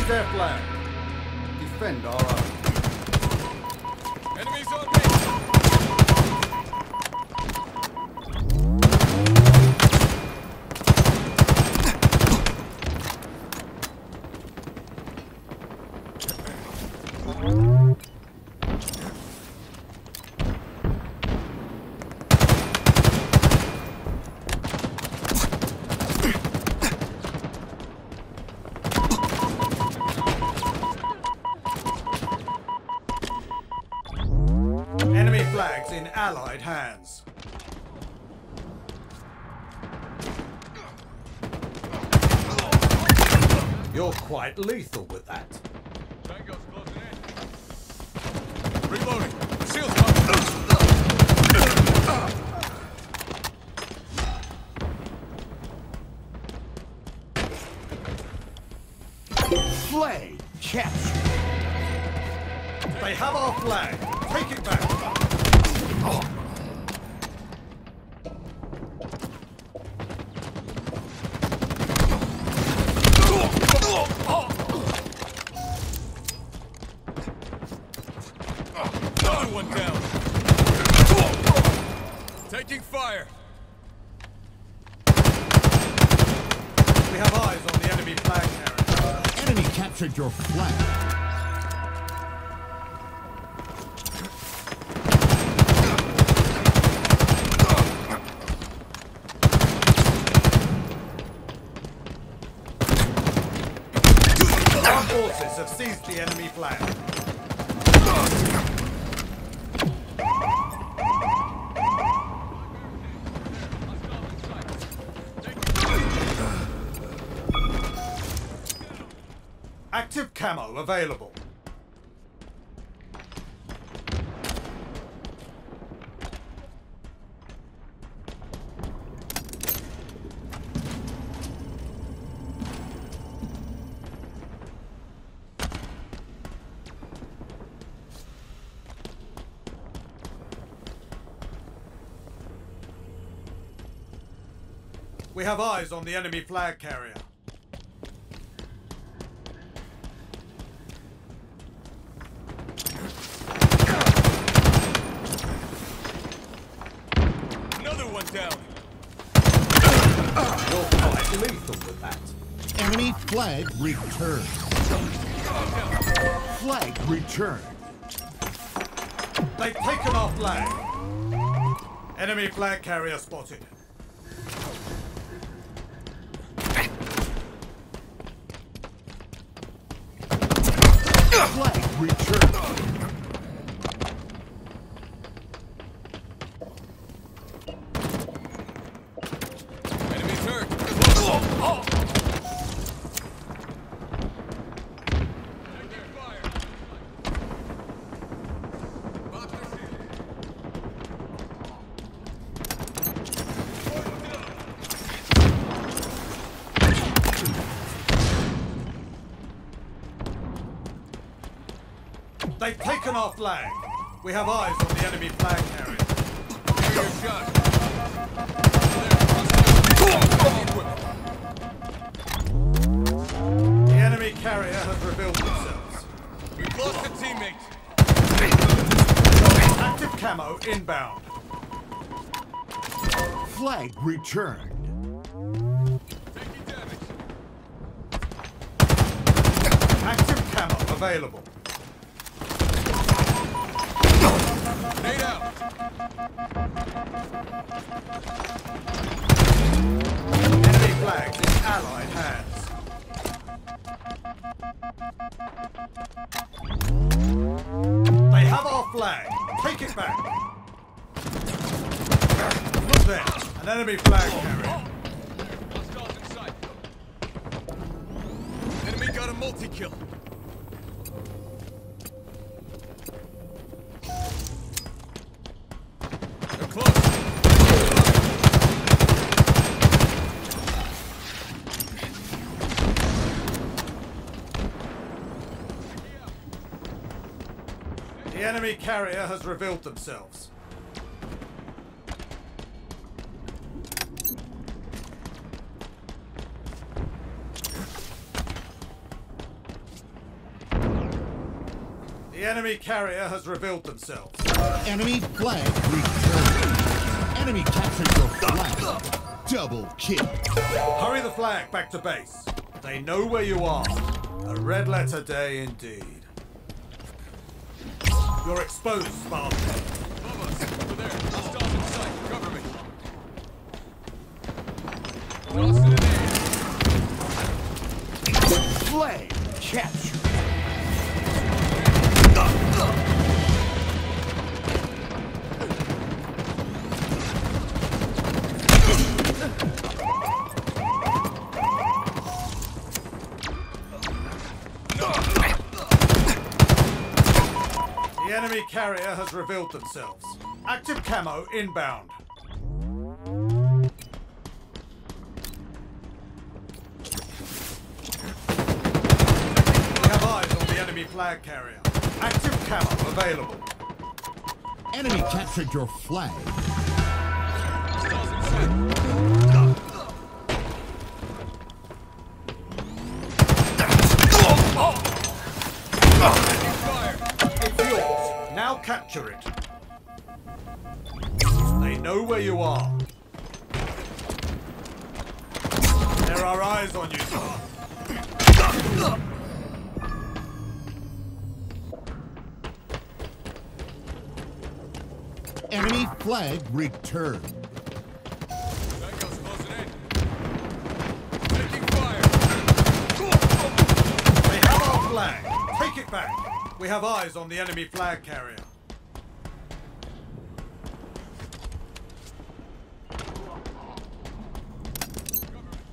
Their flag. Defend our own. Enemies on me. flags in Allied hands. You're quite lethal with that. Tango's closing in. Reloading. Shields up. Flag captured. They have our flag. Take it back. Oh. Fire! We have eyes on the enemy flag, Aaron. The enemy captured your flag. Our forces have seized the enemy flag. Active camo available. We have eyes on the enemy flag carrier. Flag return. Flag return. They've taken our flag. Enemy flag carrier spotted. Flag return. They've taken our flag. We have eyes on the enemy flag carrier. Carrier shot. The enemy carrier has revealed themselves. We've lost a teammate. Active camo inbound. Flag returned. Taking damage. Active camo available. Nade out! Enemy flags in Allied hands. They have our flag. Take it back. Look there. An enemy flag carrier. Hostiles in sight. Enemy got a multi-kill. The enemy carrier has revealed themselves. The enemy carrier has revealed themselves. Enemy flag returned. Enemy captured your flag. Double kill. Hurry the flag back to base. They know where you are. A red letter day indeed. You're exposed, Spartan. Above us, over there. Hostiles in sight. Cover me. Lost in the air. Flag captured. carrier has revealed themselves. Active camo inbound. We have eyes on the enemy flag carrier. Active camo available. Enemy captured your flag. Now capture it. They know where you are. There are eyes on you, sir. Enemy flag returned. Bengals closing in. Taking fire. They have our flag. Take it back. We have eyes on the enemy flag carrier.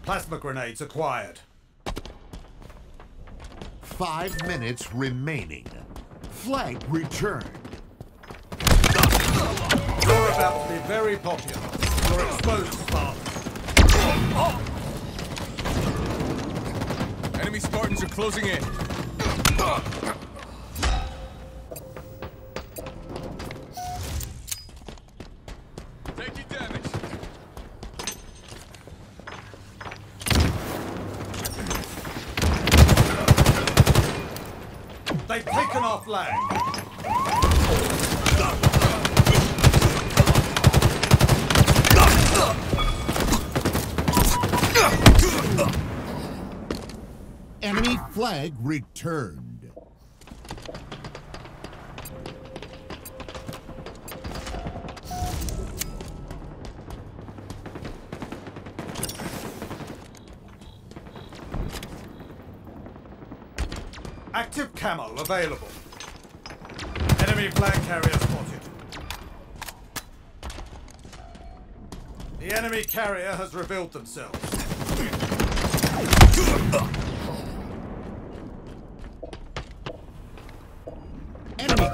Plasma grenades acquired. 5 minutes remaining. Flag returned. You're about to be very popular. You're exposed, Spartans. Enemy Spartans are closing in. Taking damage. They've taken our flag. Enemy flag returned. Active camo available. Enemy flag carrier spotted. The enemy carrier has revealed themselves.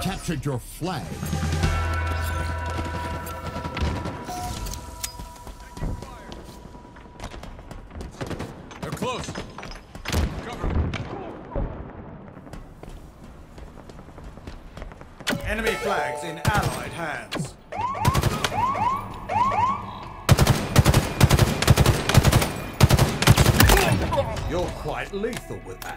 Captured your flag. They're close. Cover. Enemy flags in allied hands. You're quite lethal with that.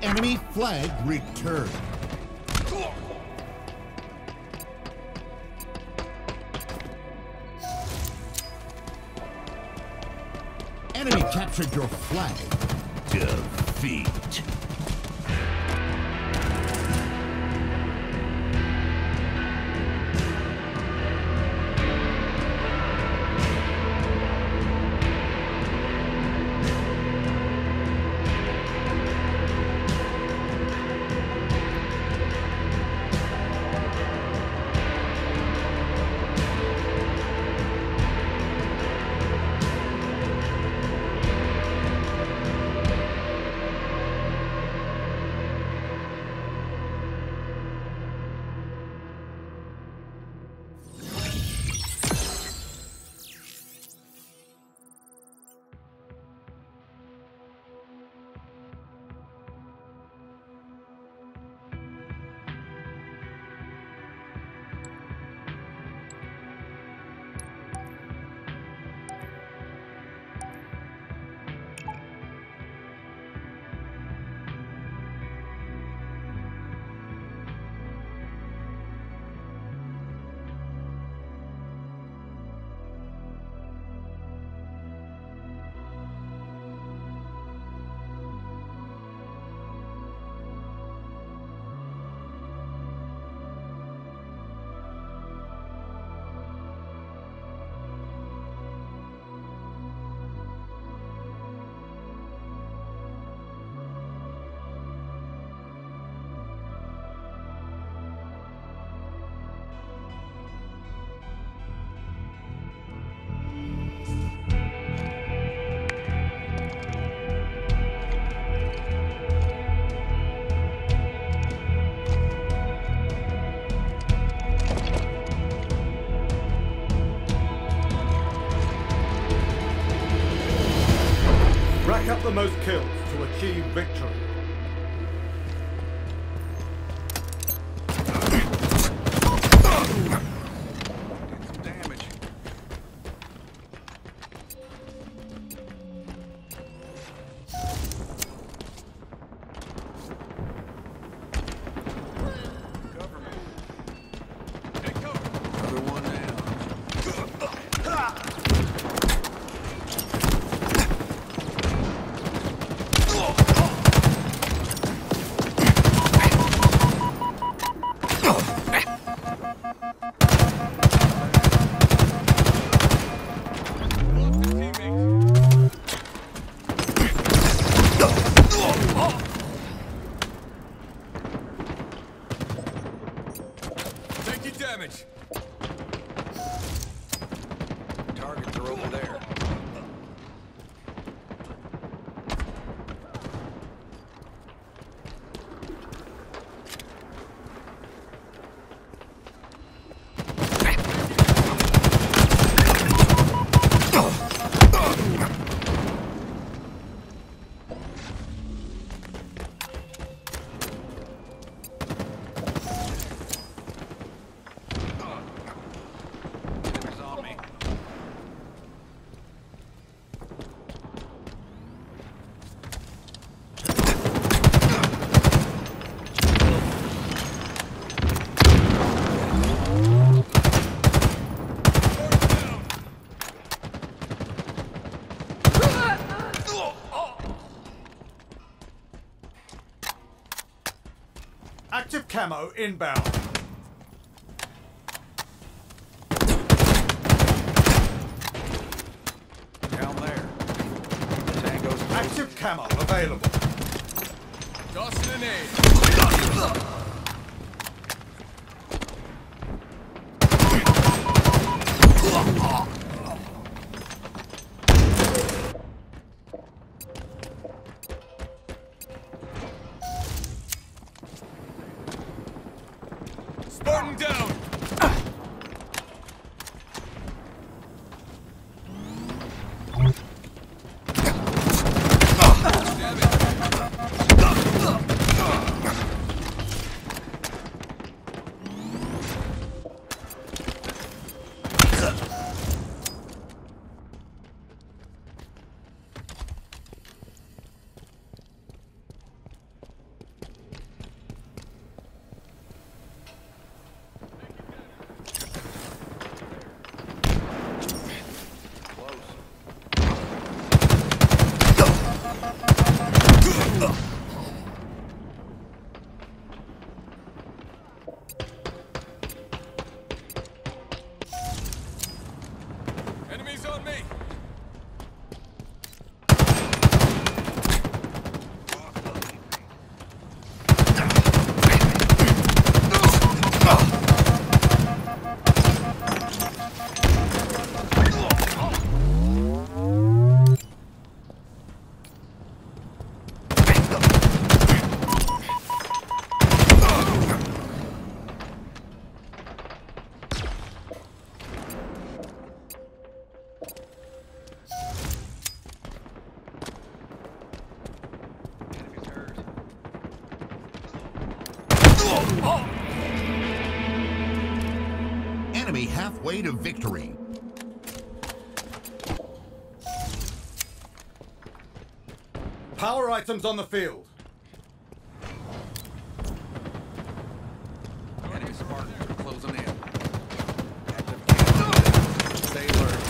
Enemy flag returned. Enemy captured your flag. Defeat. Pick up the most kills to achieve victory. Active camo inbound. Down there. Tango's active camo available. Tossing an aid. Spartan down! Enemy halfway to victory. Power items on the field. Enemy Spartan closing in. Stay alert.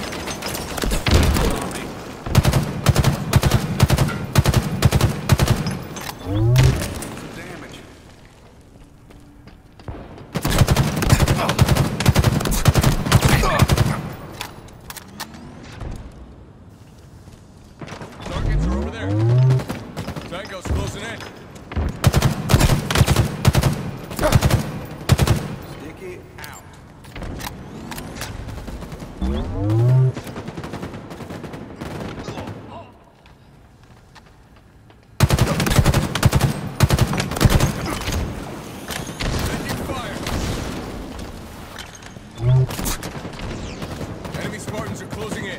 Enemy Spartans are closing in.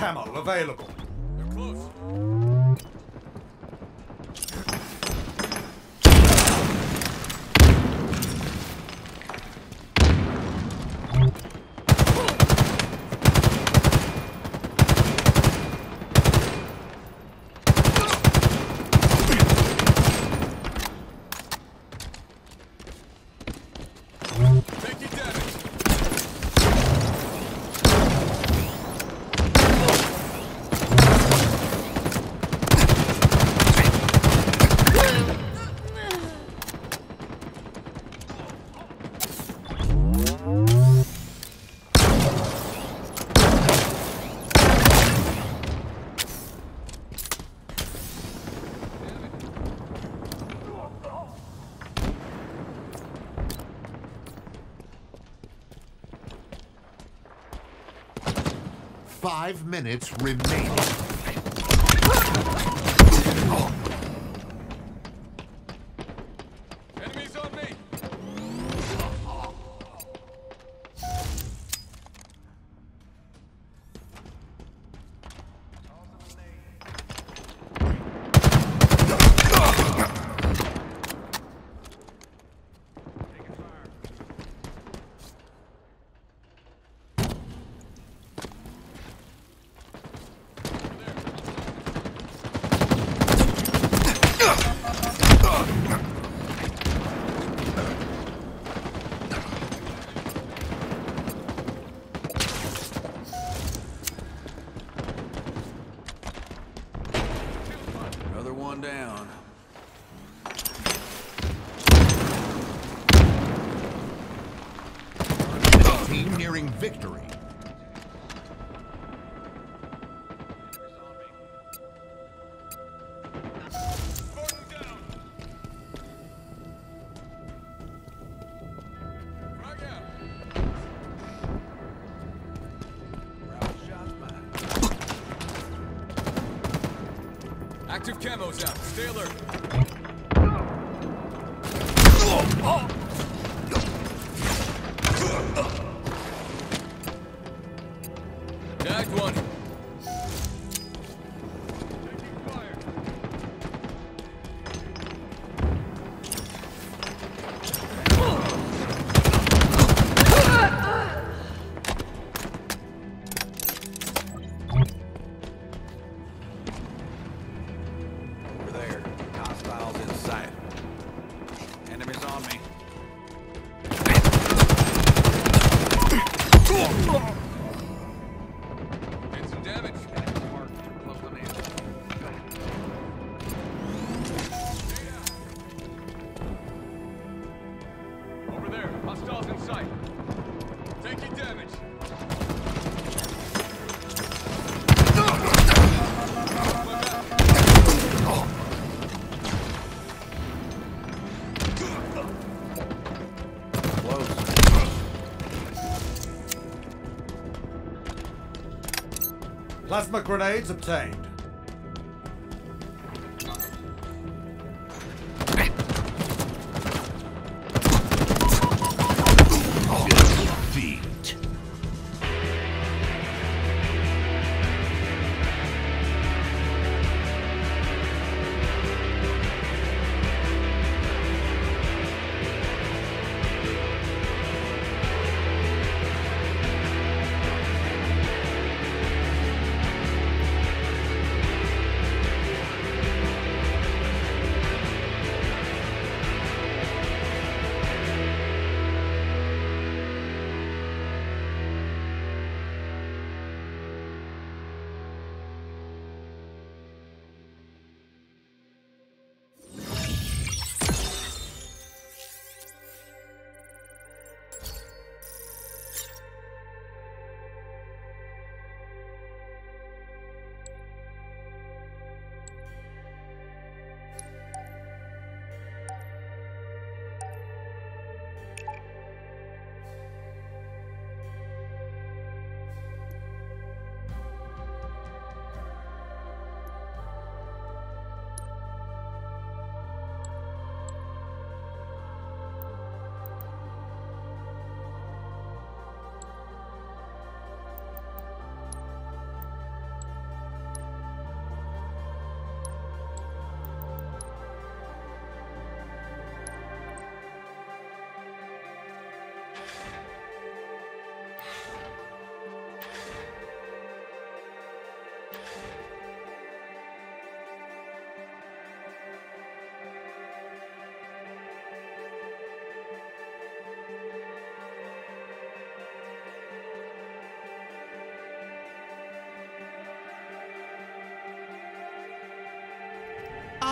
camo available. They're close. Five minutes remaining. Enemies on me. Down. Team nearing victory. Active camo's out. Stay alert. Tagged one. Taking fire. Enemies on me. Did some damage. Close on me. Over there. Hostiles in sight. Taking damage. Plasma grenades obtained.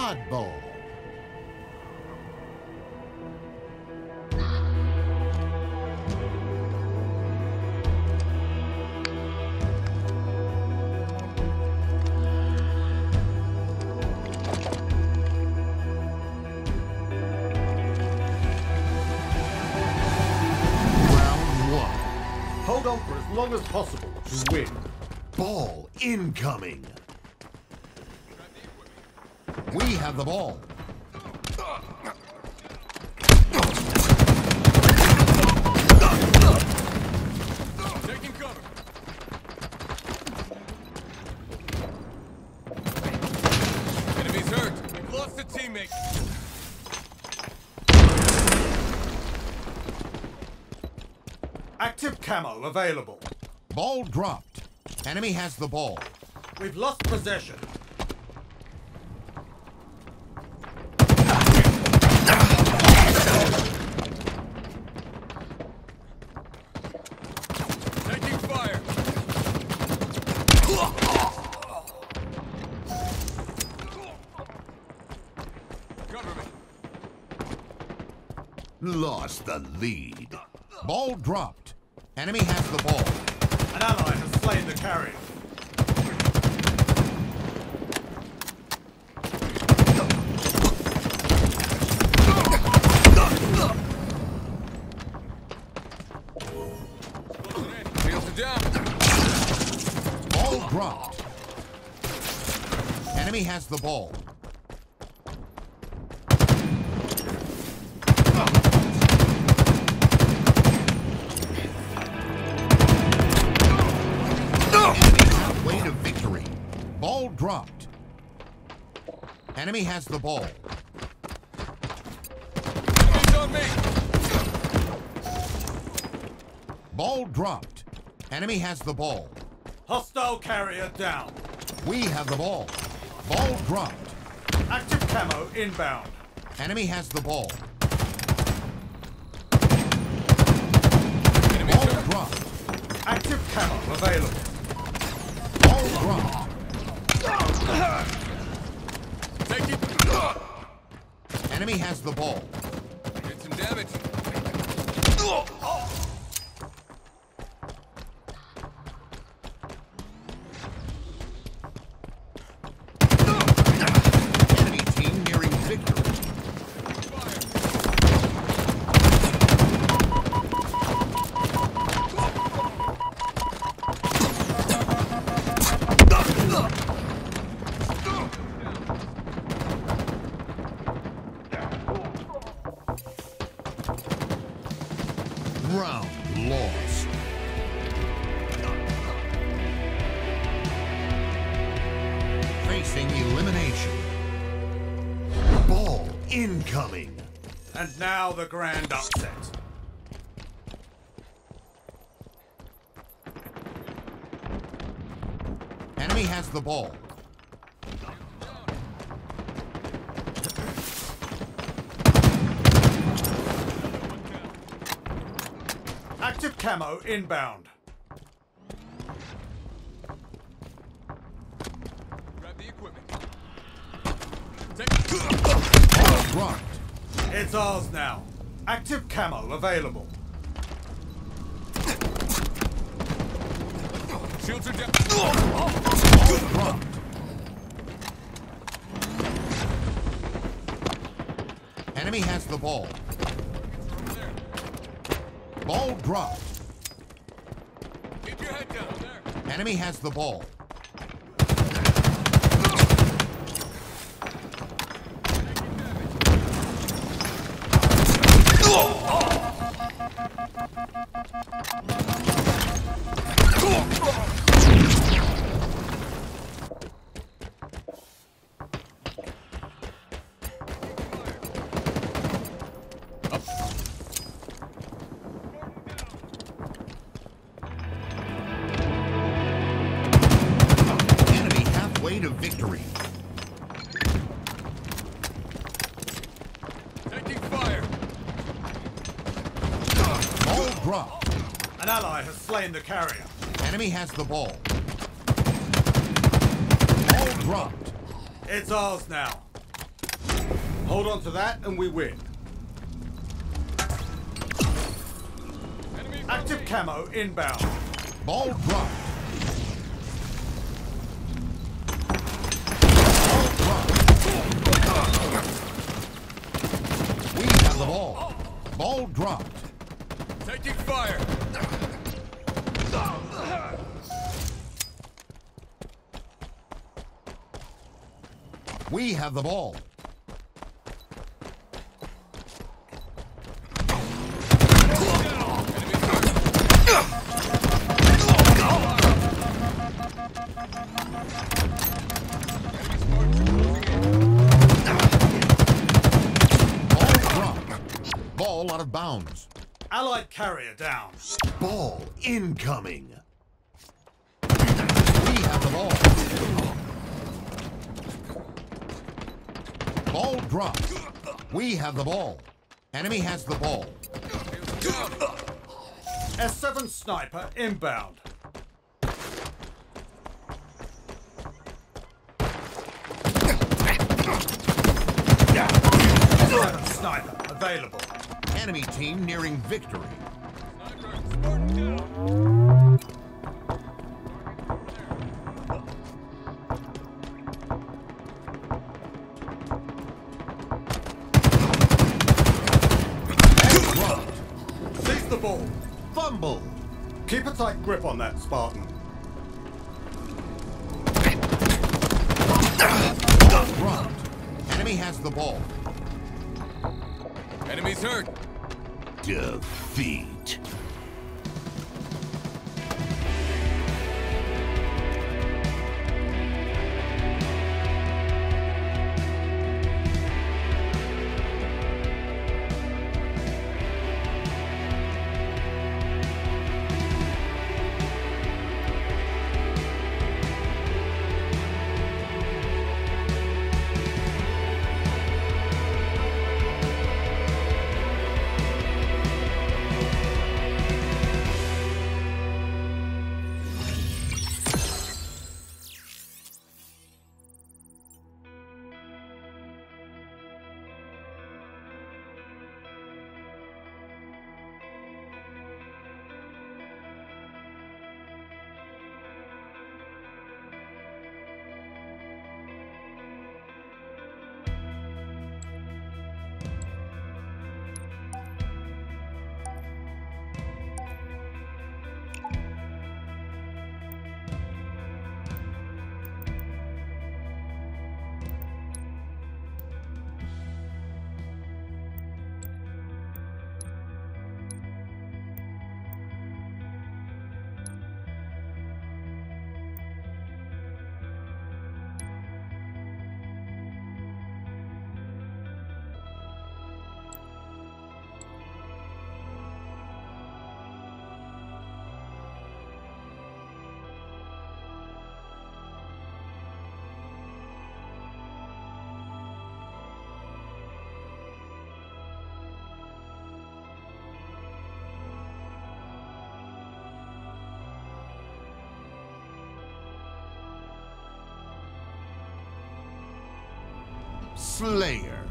Dodgeball. Long as possible to win. Ball incoming. We have the ball. Taking cover. Enemies hurt. We've lost a teammate. Active camo available. Ball dropped. Enemy has the ball. We've lost possession. Taking fire. Cover me. Lost the lead. Ball dropped. Enemy has the ball. An ally has slain the carrier. Ball dropped. Enemy has the ball. Dropped. Enemy has the ball. Enemies on me. Ball dropped. Enemy has the ball. Hostile carrier down. We have the ball. Ball dropped. Active camo inbound. Enemy has the ball. Enemy ball dropped. Active camo available. Ball dropped. Take it. Enemy has the ball. Get some damage. Enemy team nearing victory. Round lost. Facing elimination. Ball incoming. And now the grand upset. Enemy has the ball. Active camo inbound. Grab the equipment. Take right. It's ours now. Active camo available. Shields are down. Right. Enemy has the ball. Ball dropped. Keep your head down there. Enemy has the ball. To victory. Taking fire. Ball dropped. An ally has slain the carrier. Enemy has the ball. Ball dropped. It's ours now. Hold on to that and we win. Active camo inbound. Ball dropped. We have the ball. Ball dropped. Taking fire. We have the ball. Ball out of bounds. Allied carrier down. Ball incoming. We have the ball. Ball dropped. We have the ball. Enemy has the ball. S7 sniper inbound. S7 sniper available. Enemy team nearing victory. Seize the ball. Fumble. Keep a tight grip on that, Spartan. Run. Enemy has the ball. Enemy's hurt. Defeat. Slayer.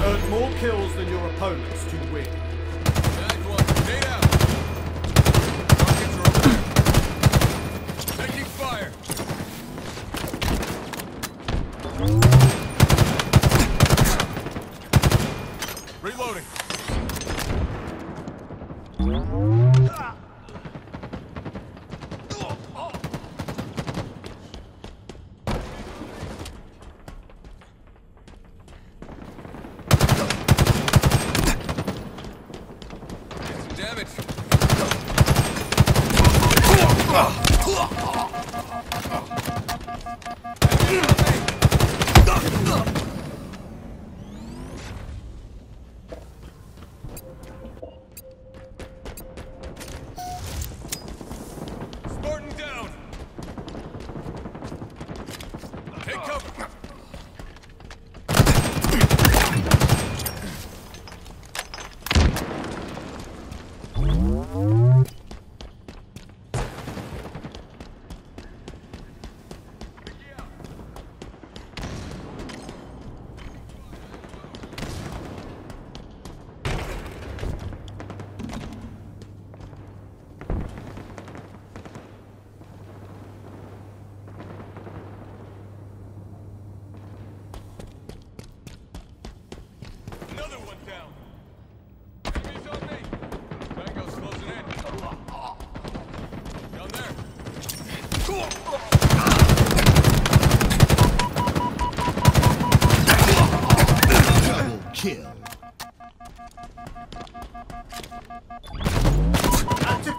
Earn more kills than your opponents to win. Reloading.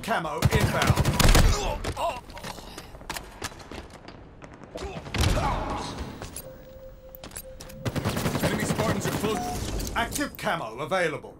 camo inbound. Enemy Spartans are close. Active camo available.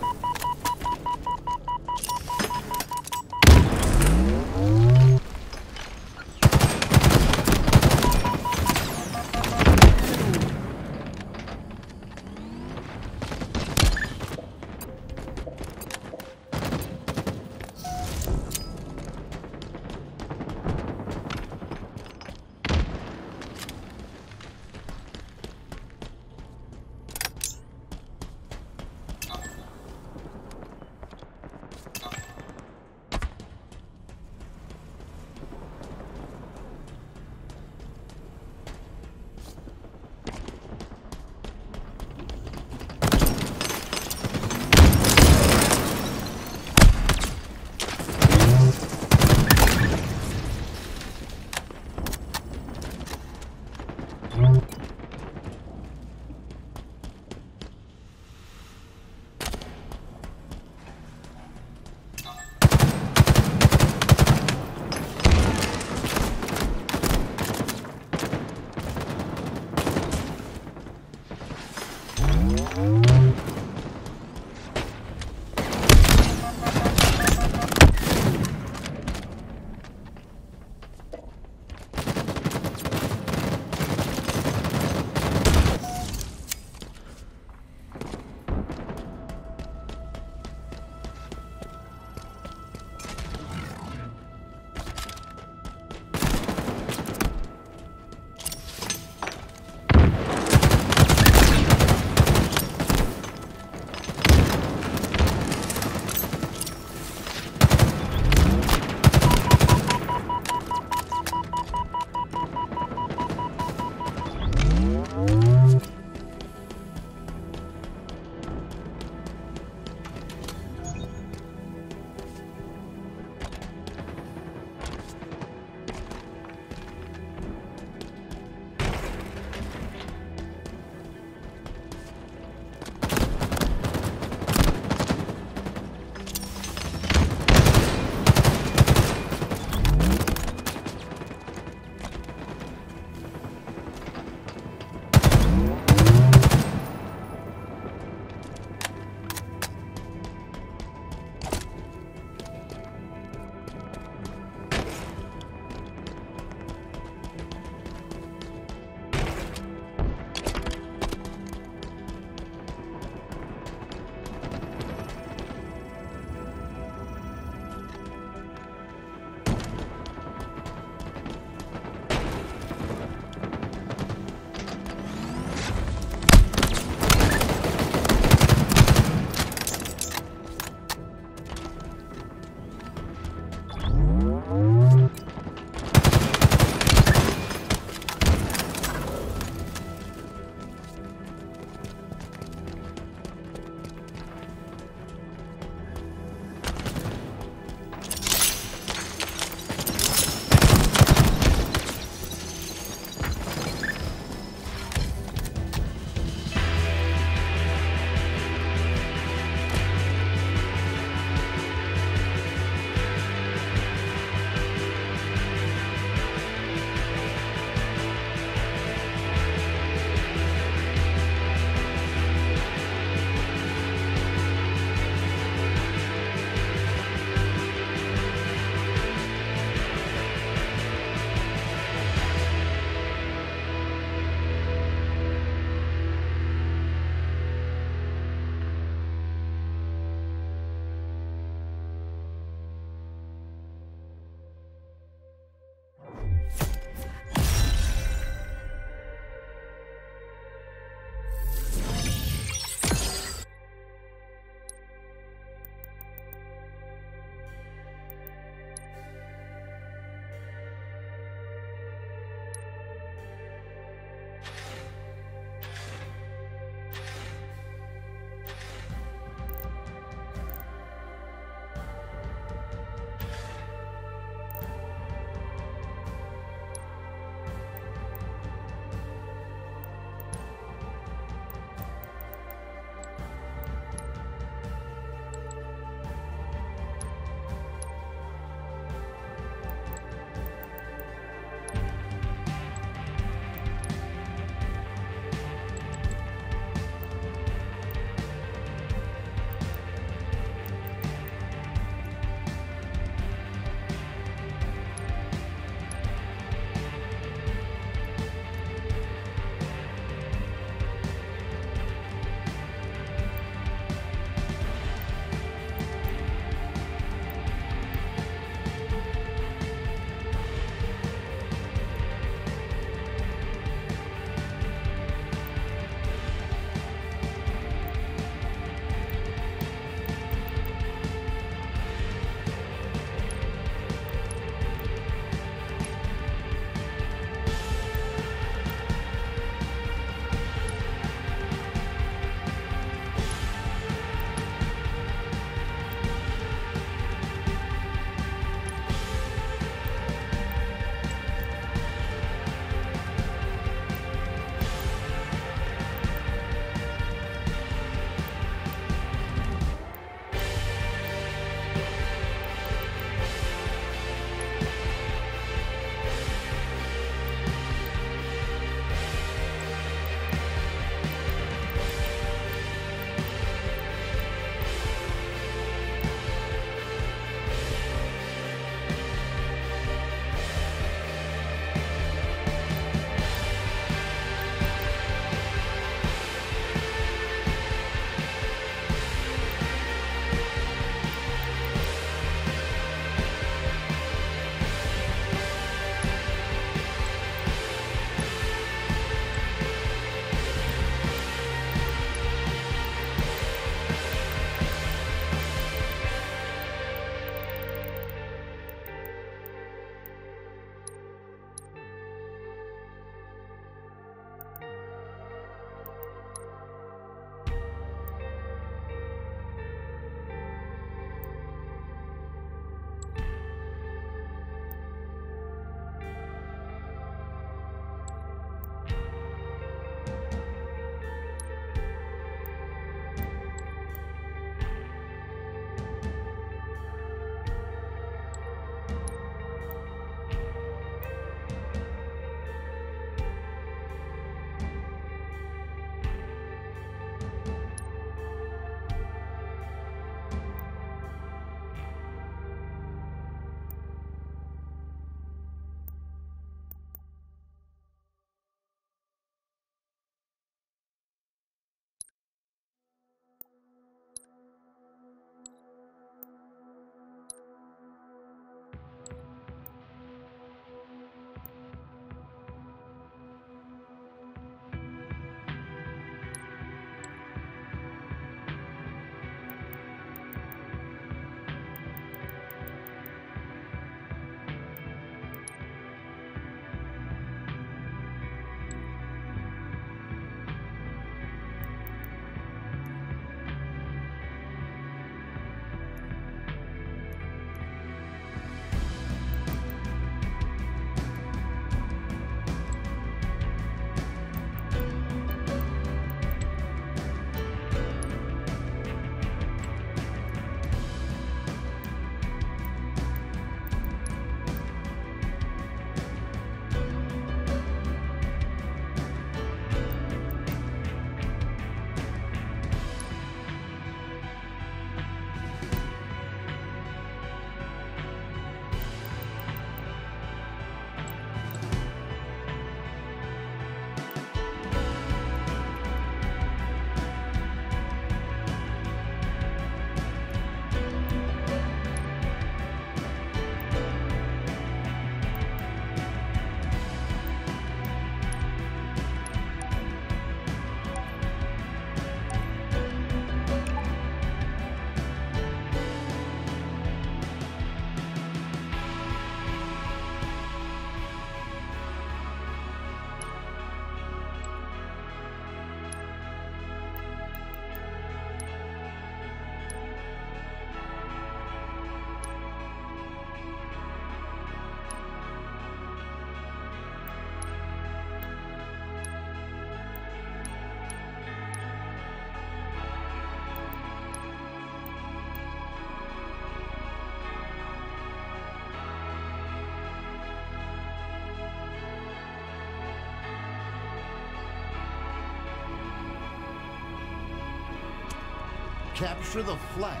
Capture the flag.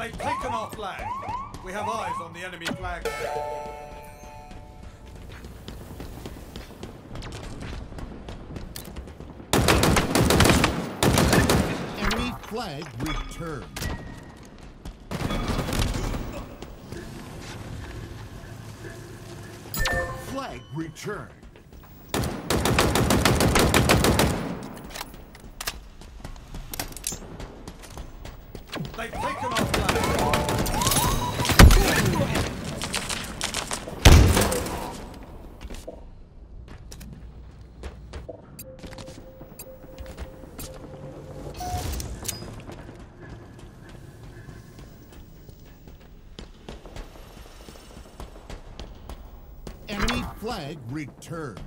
They've taken our flag. We have eyes on the enemy flag. Enemy flag returned. Flag returned. They've taken our flag. Enemy flag returned.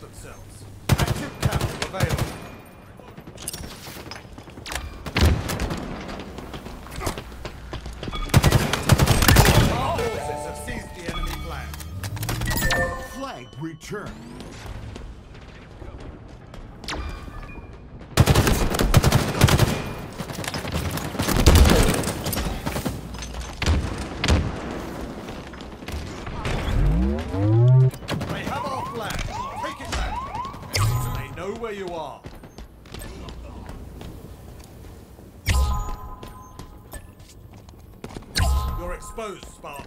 Themselves. Active camo available. Our forces have seized the enemy flag. Flag returned. Where you are. You're exposed, Spartan.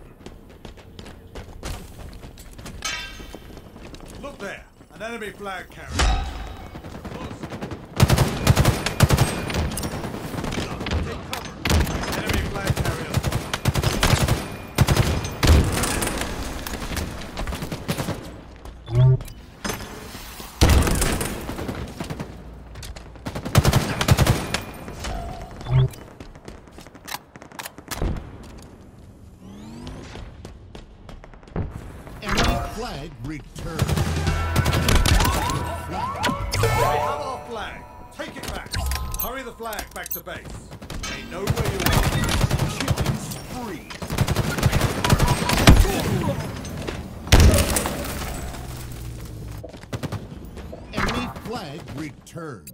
Look there, an enemy flag carrier. Flag returned. They have our flag. Take it back. Hurry the flag back to base. They know where you are. Killing spree. Enemy flag returned.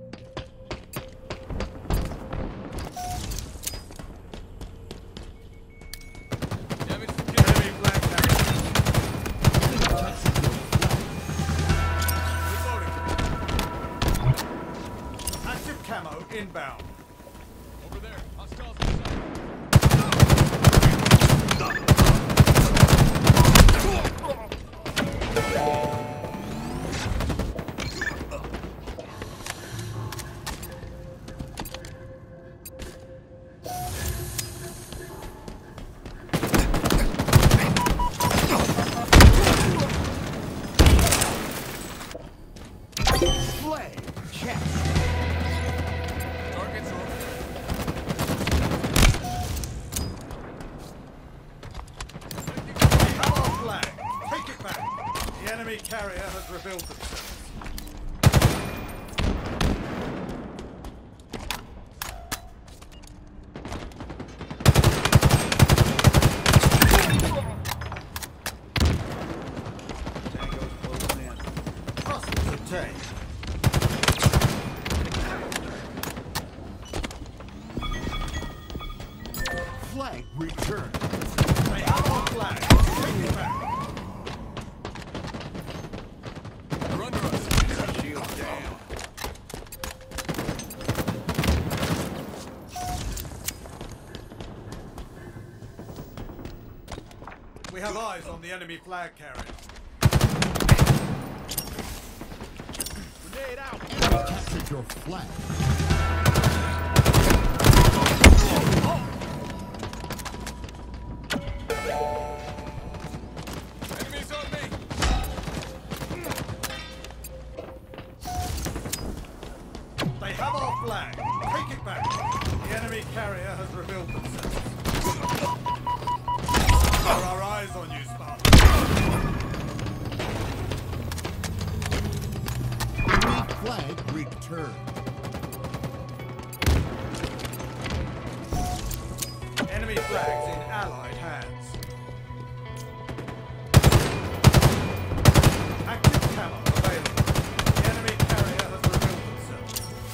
Camo inbound. Over there, hostiles inside. Play catch. Carrier has revealed themselves. tank. Flag returned. My alpha flag. Bring it back. They're under us. Shield down. We have eyes on the enemy flag carrier. Grenade out! You captured your flag. Enemies on me! They have our flag. Take it back. The enemy carrier has revealed themselves. There are eyes on you, Spartan. Enemy flag returned. Enemy flags in allied hands. Active camo available. The enemy carrier has revealed themselves.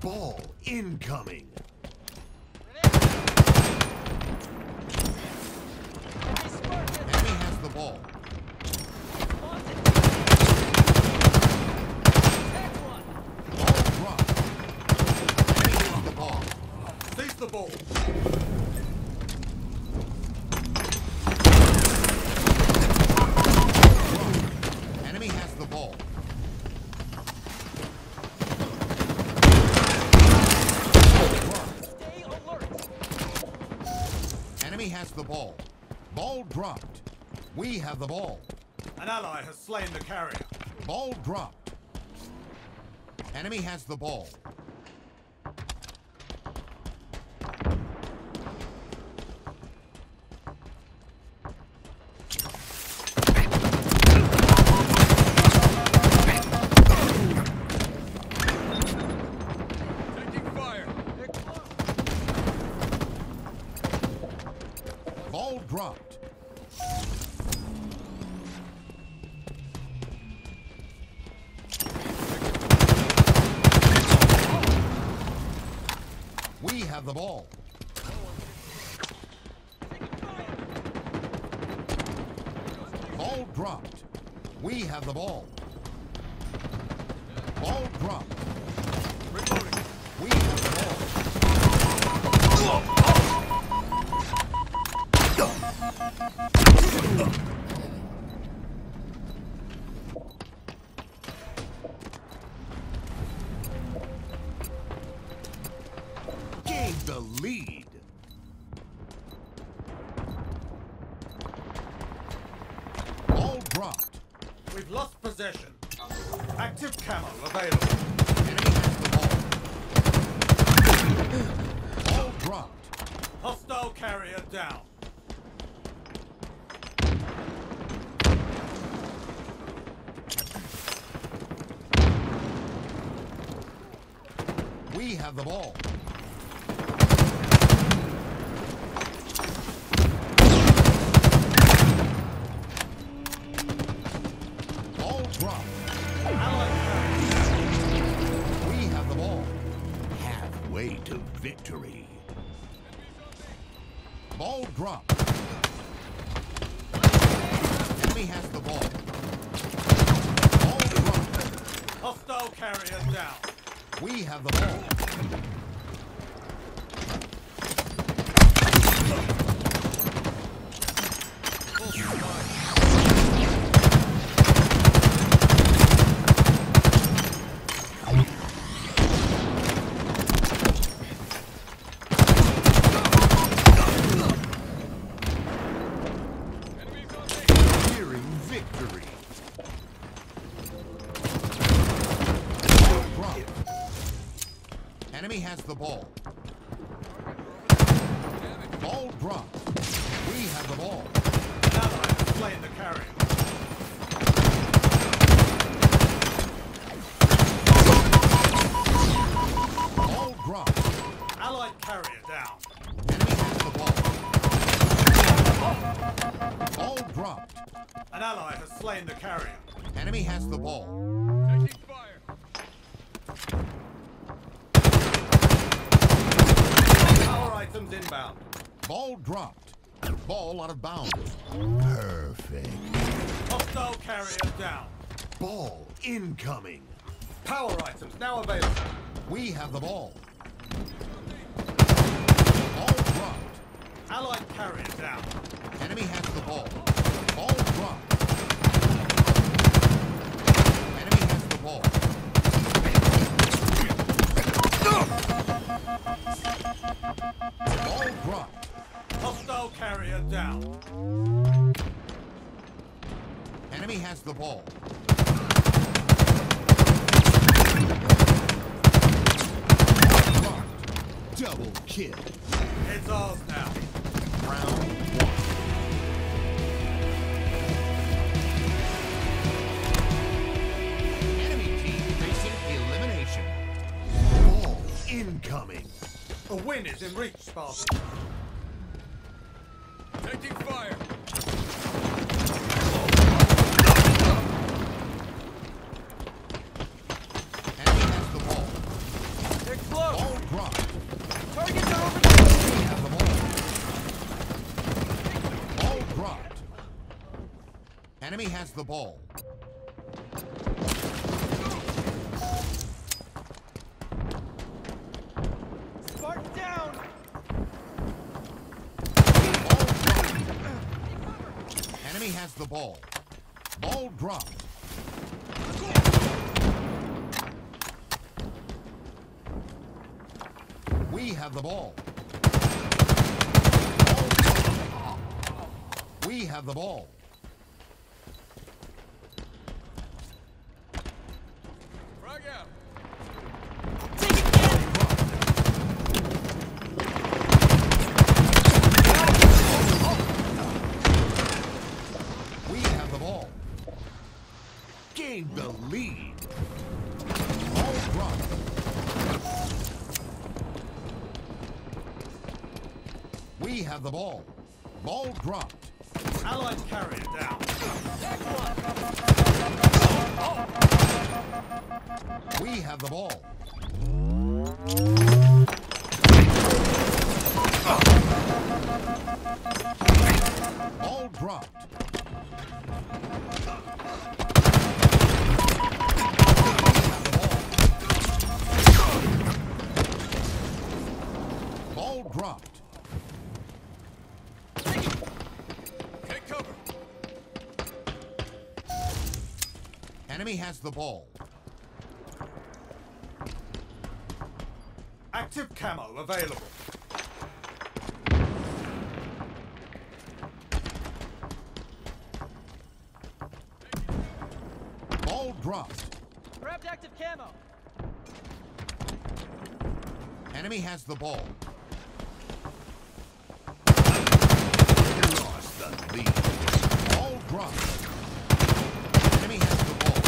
Ball incoming. Enemy has the ball. ball. Ball dropped. We have the ball. An ally has slain the carrier. Ball dropped. Enemy has the ball. Dropped. We have the ball. Ball dropped. We have the ball. Ball dropped. We have the ball. Gave the lead. All dropped. We've lost possession. Active camo available. Enemy has the ball. All dropped. Hostile carrier down. We have the ball. Ball dropped. We have the ball. Halfway to victory. Ball dropped. Enemy has the ball. Ball dropped. Hostile carrier down. We have the ball. Enemy has the ball. Ball dropped. We have the ball. Now I'm playing the carrier. Ball dropped. Allied carrier down. Enemy has the ball. Ball dropped. An ally has slain the carrier. Enemy has the ball. Taking fire. Inbound. Ball dropped. Ball out of bounds. Perfect. Hostile carrier down. Ball incoming. Power items now available. We have the ball. Ball dropped. Allied carrier down. Enemy has the ball. Ball dropped. Enemy has the ball. Ball dropped. Hostile carrier down. Enemy has the ball. Ball dropped. Double kill. It's ours now. Round one. Incoming. A win is in reach, Spartan. Taking fire. Enemy has the ball. They're close. Ball dropped. Target down. We have the ball. Ball dropped. Enemy has the ball. Enemy has the ball. Ball dropped. We have the ball. Ball dropped. We have the ball. Frag out. Take it down. We have the ball. Gain the lead. All right. We have the ball. Ball dropped. Allied carrier down. Oh. We have the ball. Oh. Ball dropped. Ball. Ball dropped. Enemy has the ball. Active camo available. Ball dropped. Grabbed active camo. Enemy has the ball. Lost the lead. Ball dropped. Ball dropped. Enemy has the ball.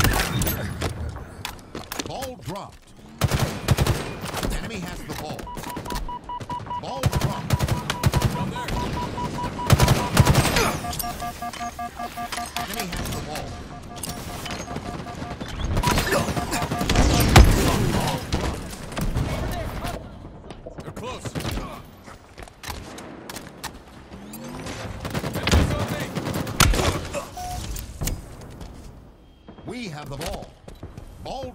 Ball dropped. Enemy has the ball. Ball dropped. They're close. We have the ball. Ball dropped. We have the ball. Ball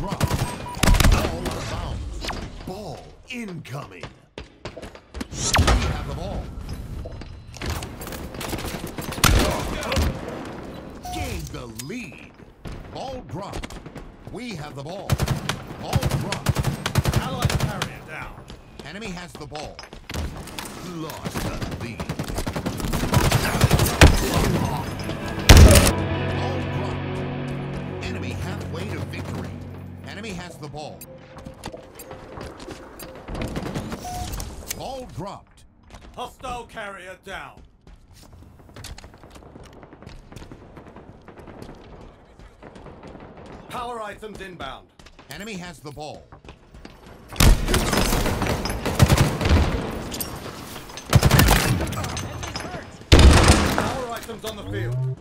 dropped. Ball bounce. Ball incoming. We have the ball. Gained the lead. Ball dropped. We have the ball. Ball dropped. Allied carrier down. Enemy has the ball. Lost the lead. Ball dropped. Enemy halfway to victory. Enemy has the ball. Ball dropped. Hostile carrier down. Power items inbound. Enemy has the ball. On the field.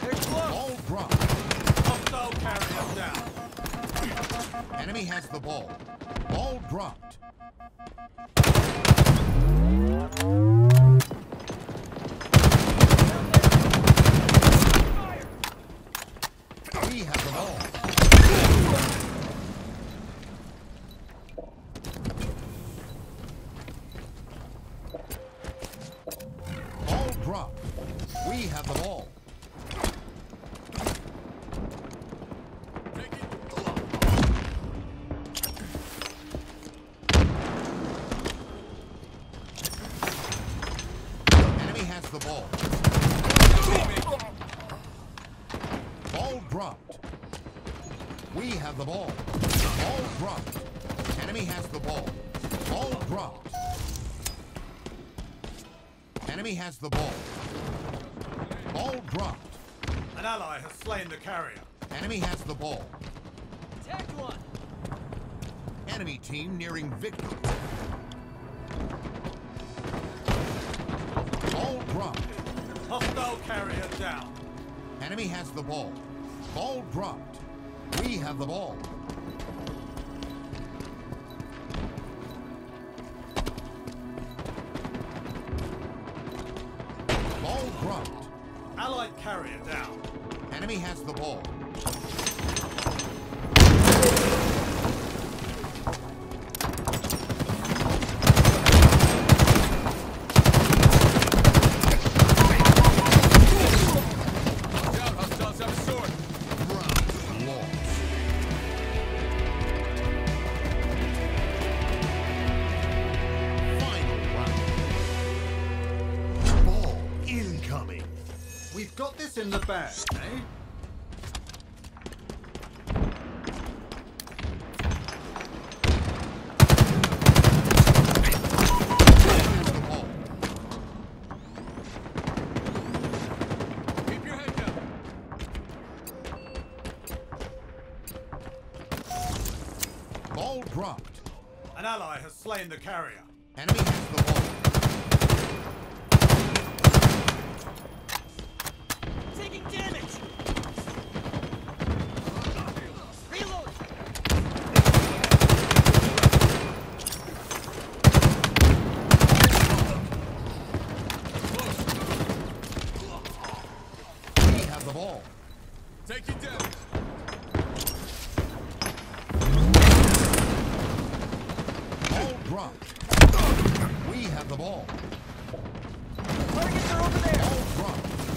They're close. Ball dropped. Hostile carrier down. Enemy has the ball. Ball dropped. Fire. We have the ball. Dropped. We have the ball. Enemy has the ball. Ball dropped. We have the ball. Ball dropped. Enemy has the ball. Ball dropped. Enemy has the ball. Ball dropped. An ally has slain the carrier. Enemy has the ball. Attacked one. Enemy team nearing victory. Ball dropped. Hostile carrier down. Enemy has the ball. Ball dropped. We have the ball. Dropped. Allied carrier down. Enemy has the ball. Watch out, hostiles have a sword. Run. got this in the bag, eh? Ball dropped. An ally has slain the carrier. Enemy hits the wall. Taking damage. Reload. He has the ball. Taking damage. We have the ball. Targets are over there. Ball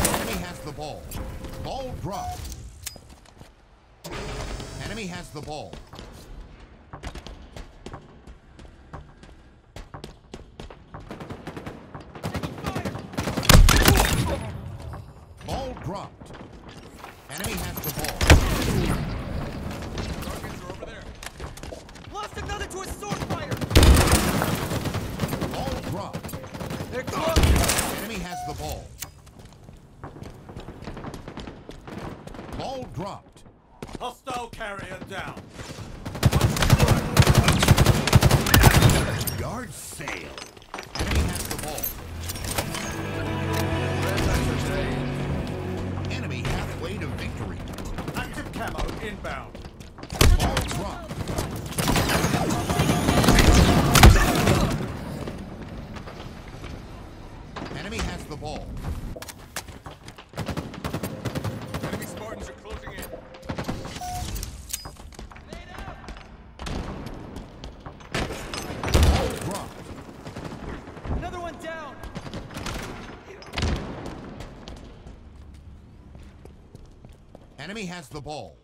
dropped. Enemy has the ball. Ball dropped. Enemy has the ball. Taking fire. Ball dropped. Enemy has the ball. Another to a sword fighter. Ball dropped. They're close. Enemy has the ball. Ball dropped. Hostile carrier down. Yard sale. Enemy has the ball. Enemy halfway to victory. Active camo inbound. Ball dropped. Enemy has the ball. Enemy Spartans are closing in. Ball dropped. Another one down. Enemy has the ball.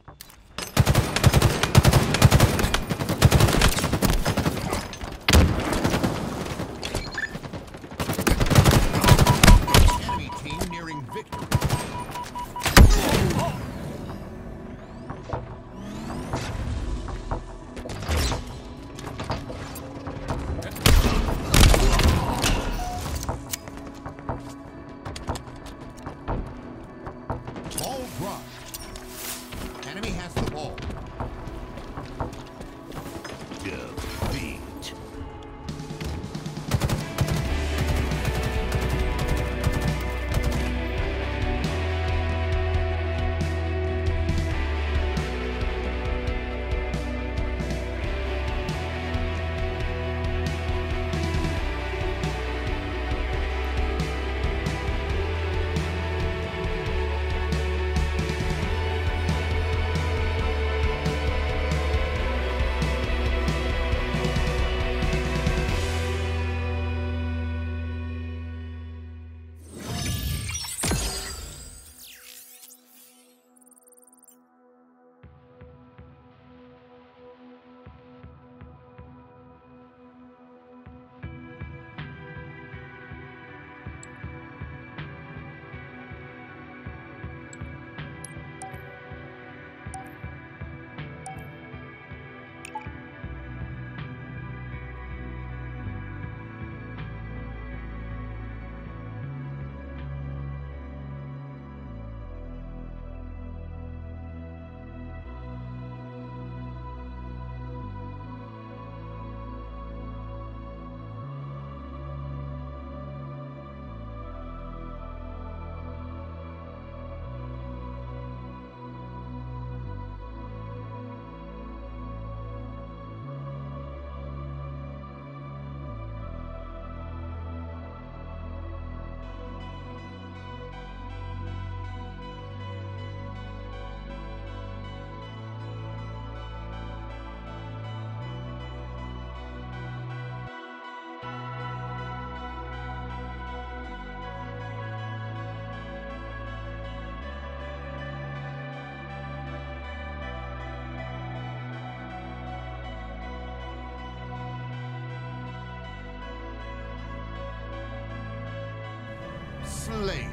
neutral lane.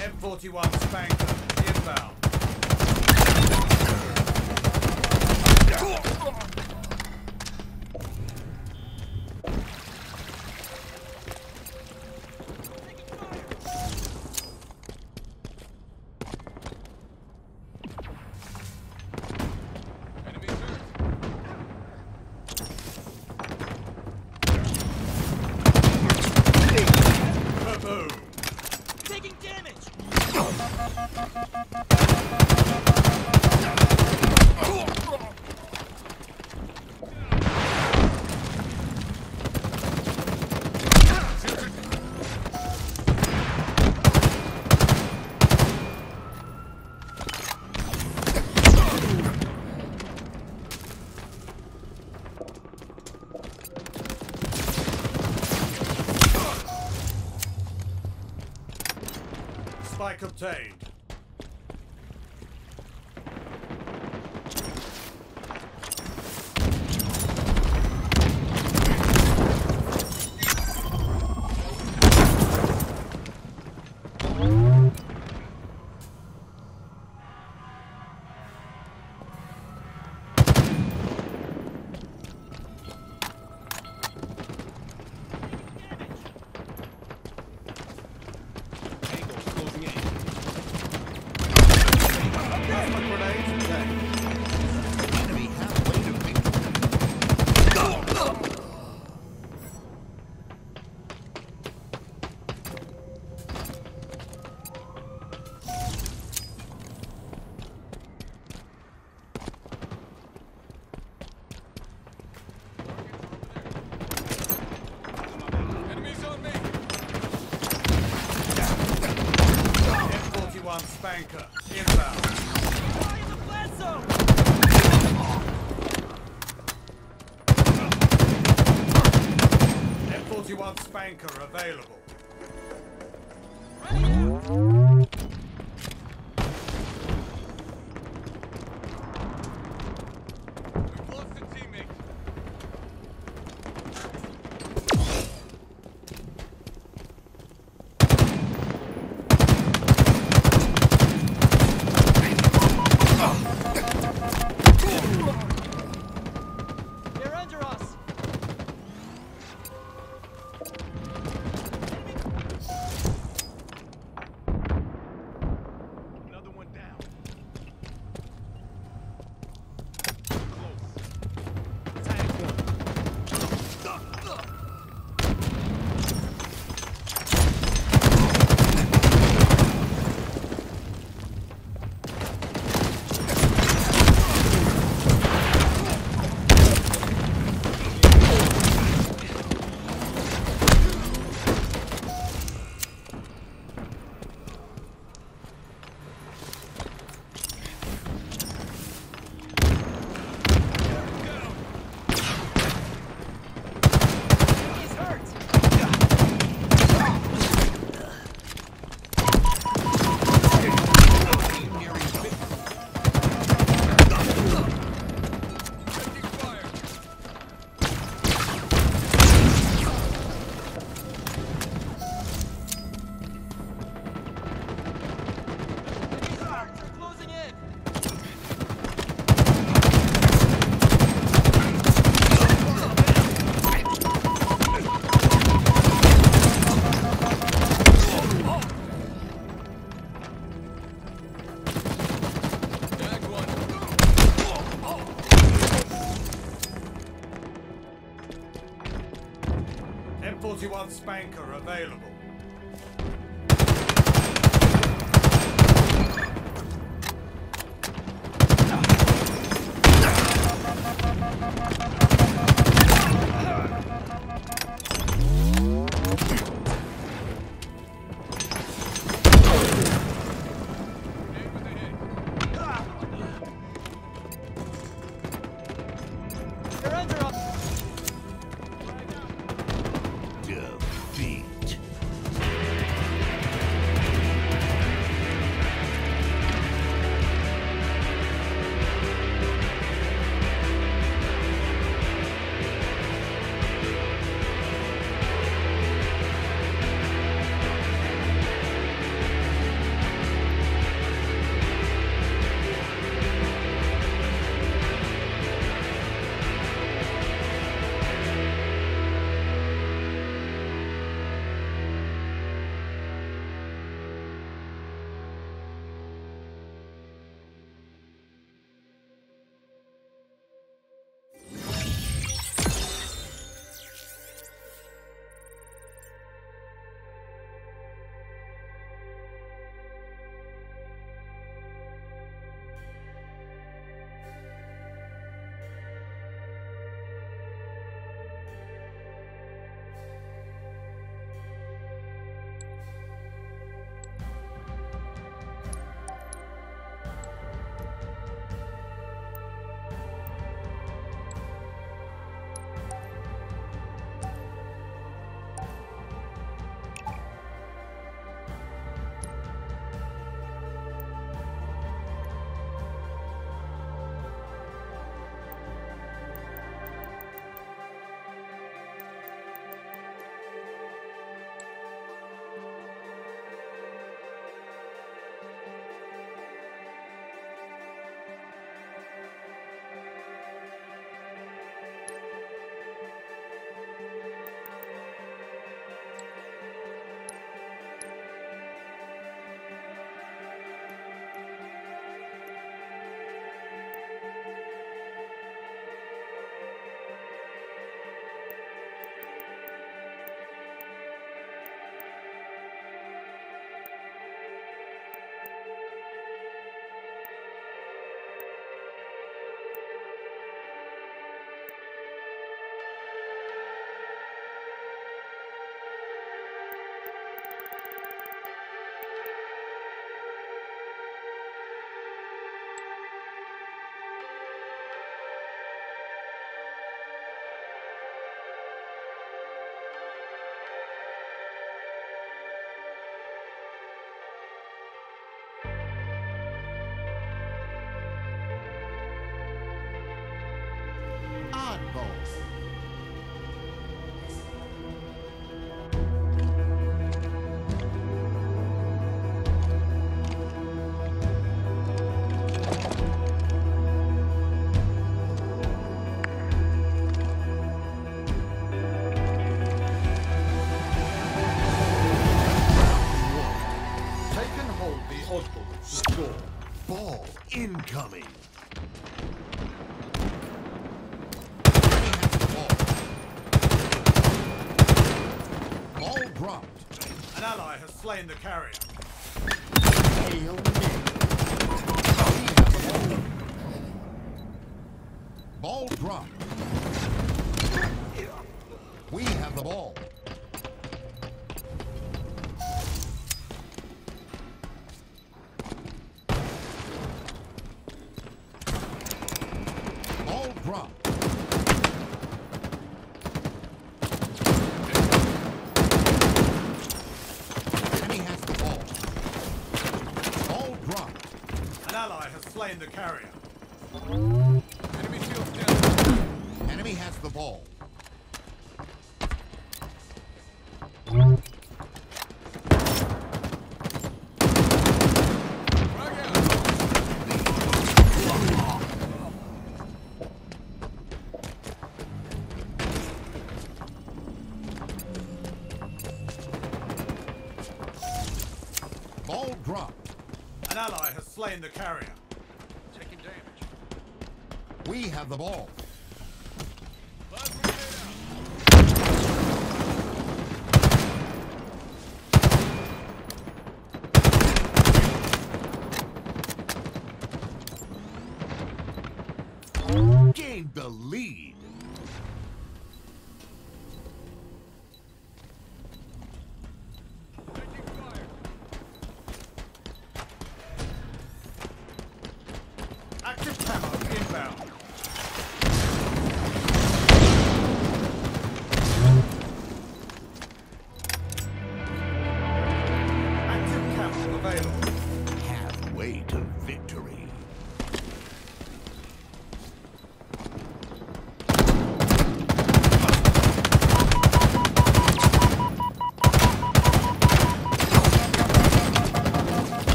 M41 SPNKr inbound. Spike obtained. SPNKr inbound. In the blast zone. M41 SPNKr available. M41 SPNKr available. Incoming. Ball dropped. An ally has slain the carrier. Hail me. Ball dropped. We have the ball. The carrier. Enemy shields down. Enemy has the ball. Ball dropped. An ally has slain the carrier. We have the ball.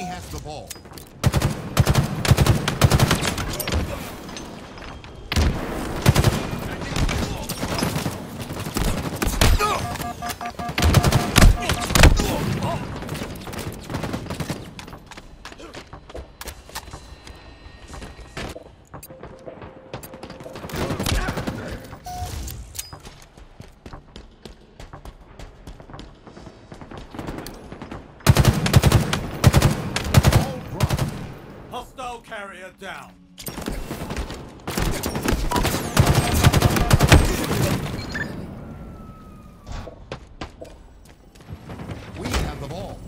enemy has the ball. Down. We have the ball.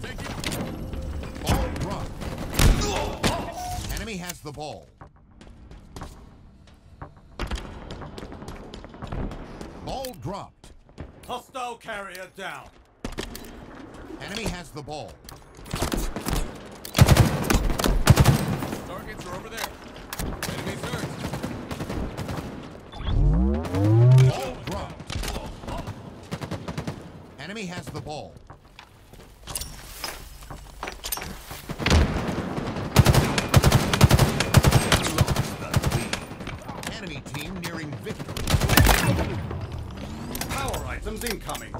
Take it. Ball run. Oh. Enemy has the ball. Ball dropped. Hostile carrier down. Enemy has the ball. Targets are over there. Enemy surge. Ball dropped. Enemy has the ball. Enemy team nearing victory. Power items incoming.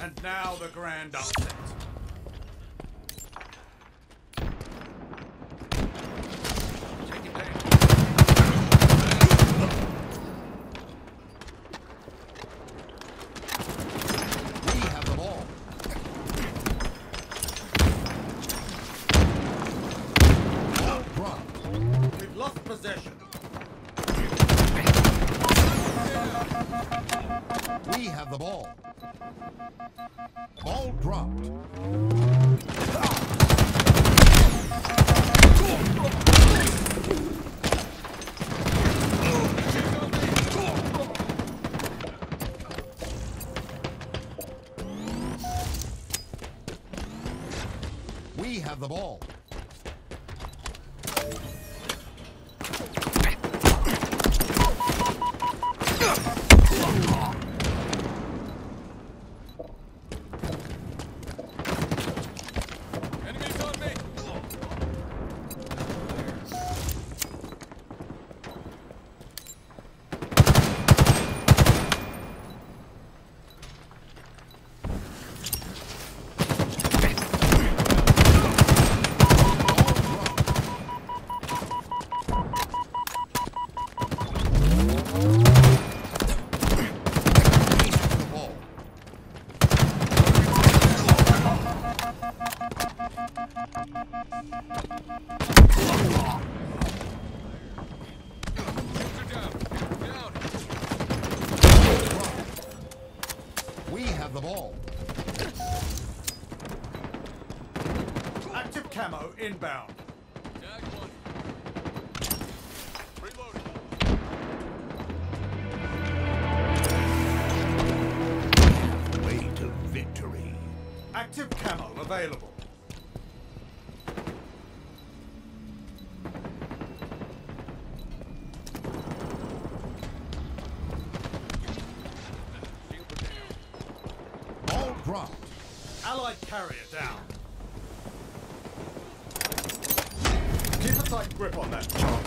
And now the grand upset. Take it down. We have the ball. We've lost possession. We have the ball. Ball dropped. We have the ball. The ball. Active camo inbound. Tag one. Reloading. Way to victory. Active camo available. Allied carrier down. Keep a tight grip on that chart.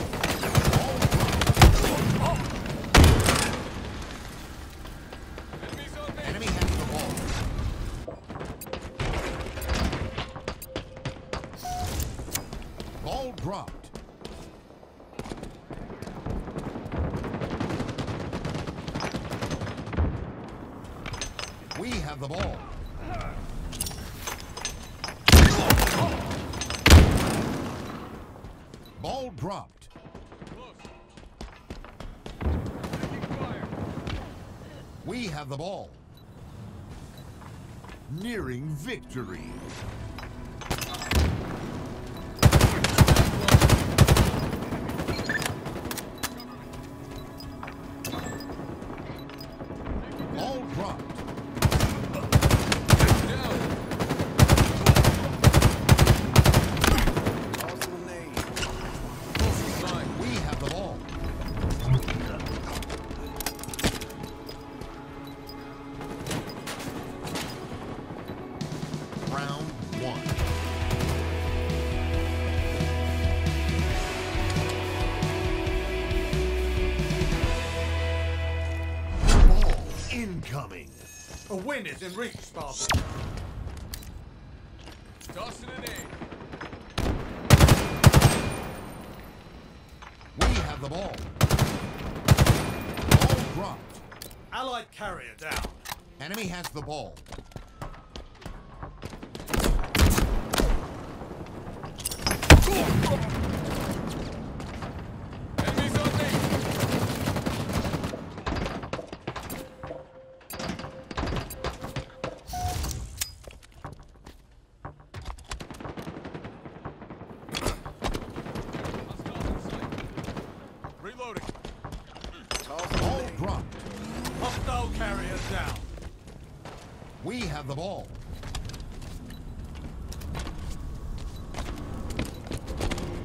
Enemy has the ball. Ball dropped. We have the ball. Ball dropped. We have the ball. Nearing victory. incoming. A win is in reach, Spartan. Tossing it in. We have the ball. Ball dropped. Allied carrier down. Enemy has the ball. We have the ball. Gain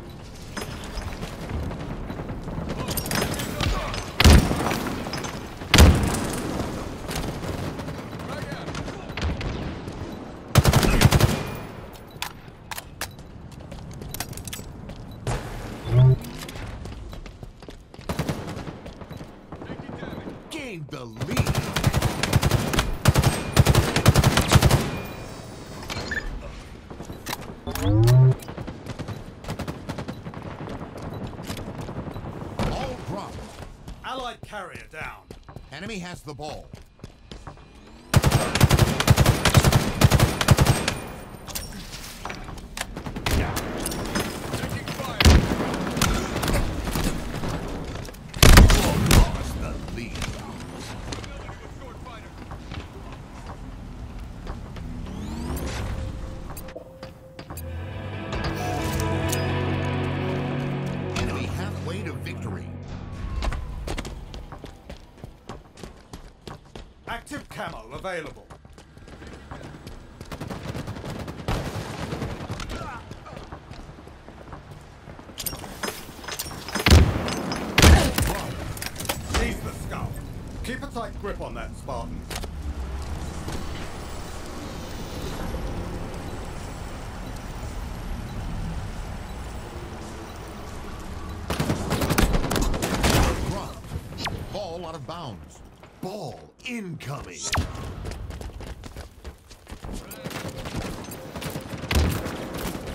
the lead. Carrier down. Enemy has the ball. Yeah. Taking fire. Oh, lost the lead. Enemy halfway to victory. Active camo available. Seize the skull. Keep a tight grip on that, Spartan. Ball out of bounds. Ball incoming.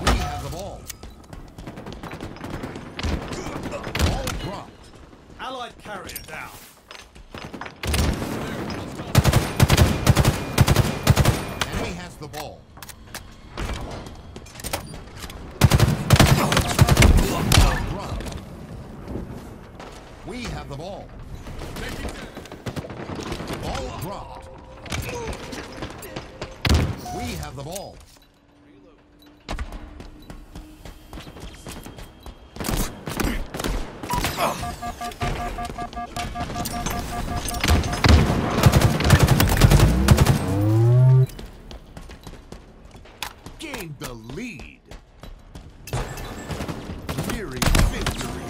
We have the ball. Ball dropped. Allied carrier down. Enemy has the ball. Ball dropped. We have the ball. Ball dropped. We have the ball. Gained the lead. Nearing victory.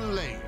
slave.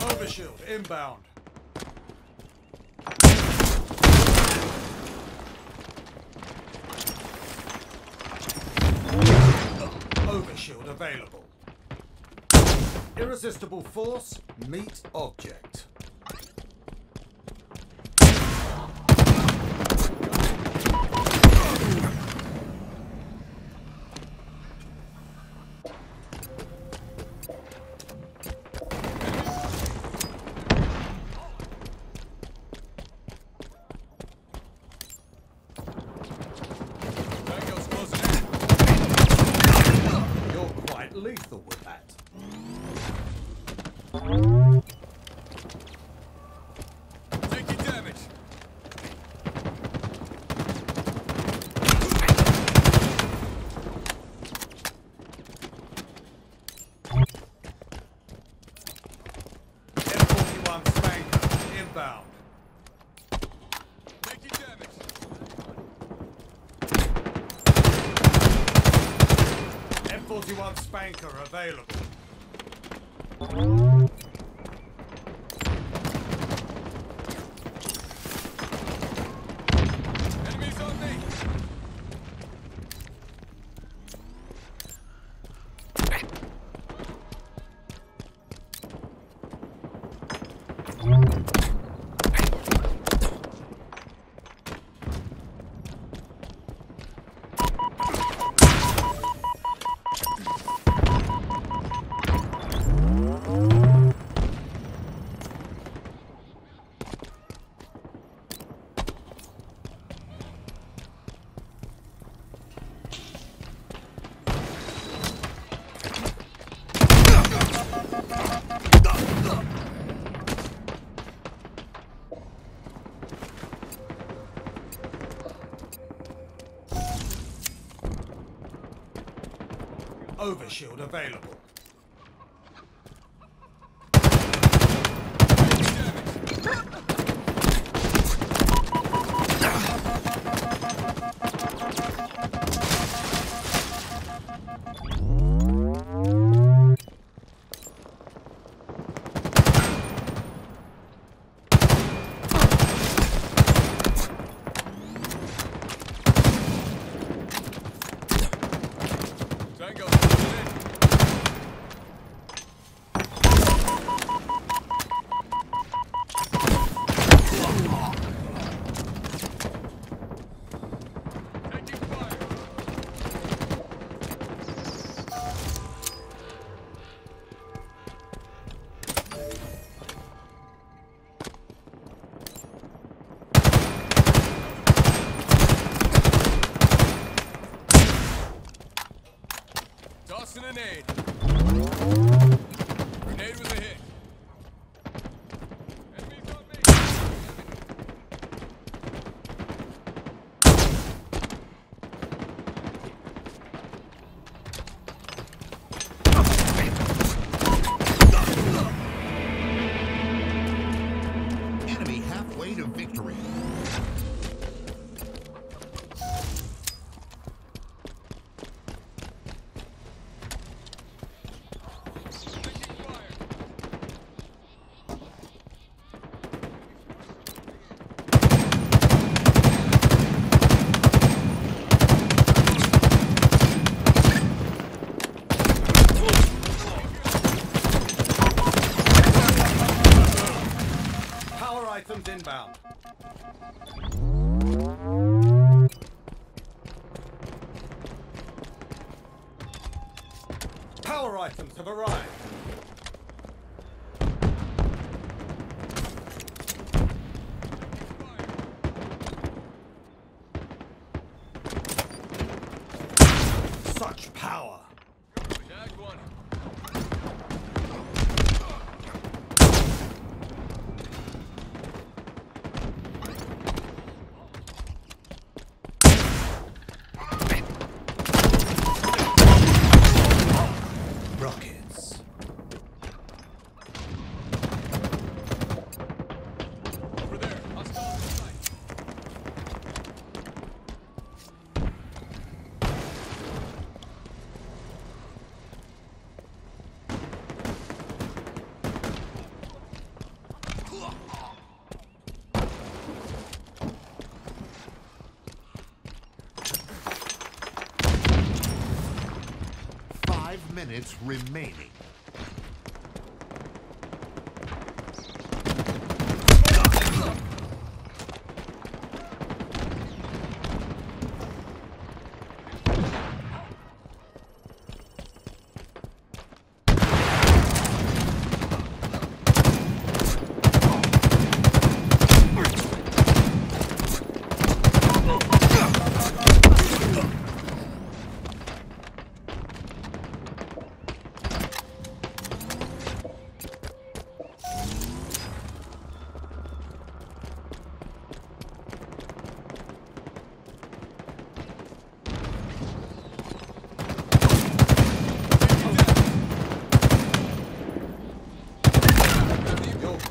Overshield inbound. Overshield available. Irresistible force, meet object. Lethal with that. Taking damage. M41 SPNKr inbound. Taking damage. M41 SPNKr available. Enemies on me. Overshield available. Tossing an aid. Grenade was a hit. Enemies on me. Enemy halfway to victory. Inbound. Power items have arrived. Such power. Minutes remaining.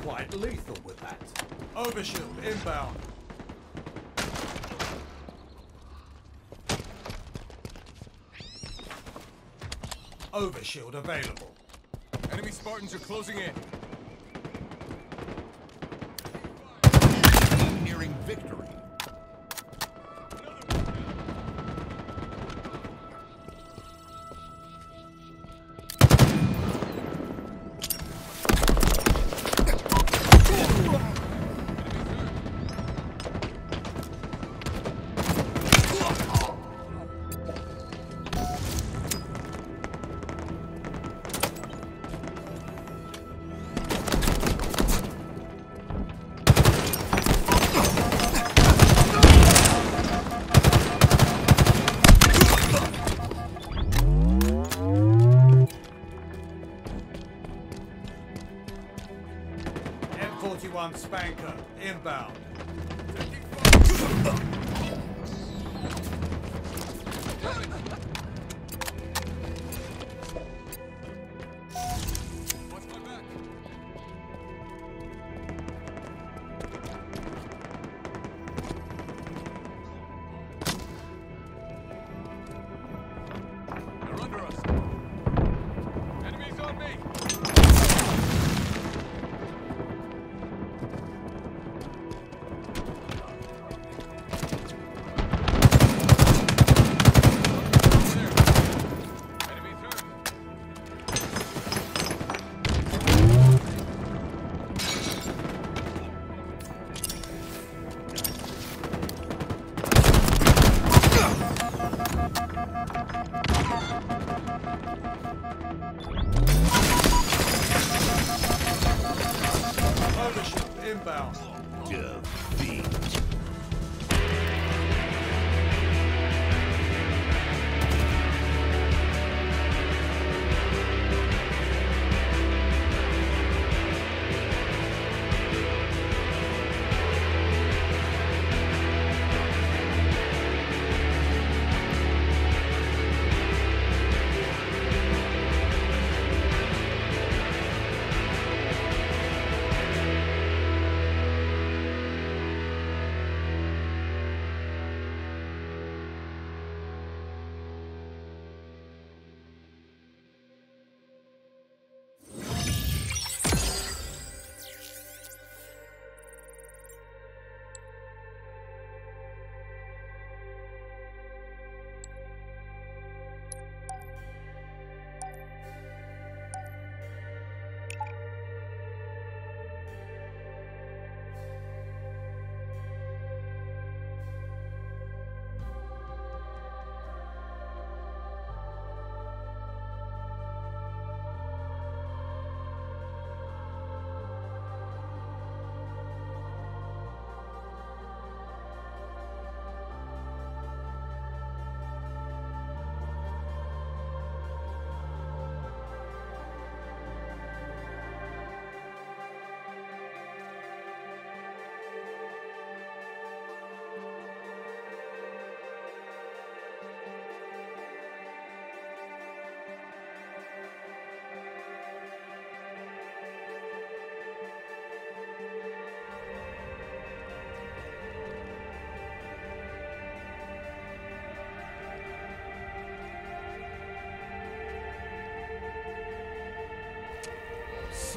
Quite lethal with that. Overshield inbound. Overshield available. Enemy Spartans are closing in. Nearing victory. M41 SPNKr inbound. Taking fire. Watch my back. They're under us. Enemies on me.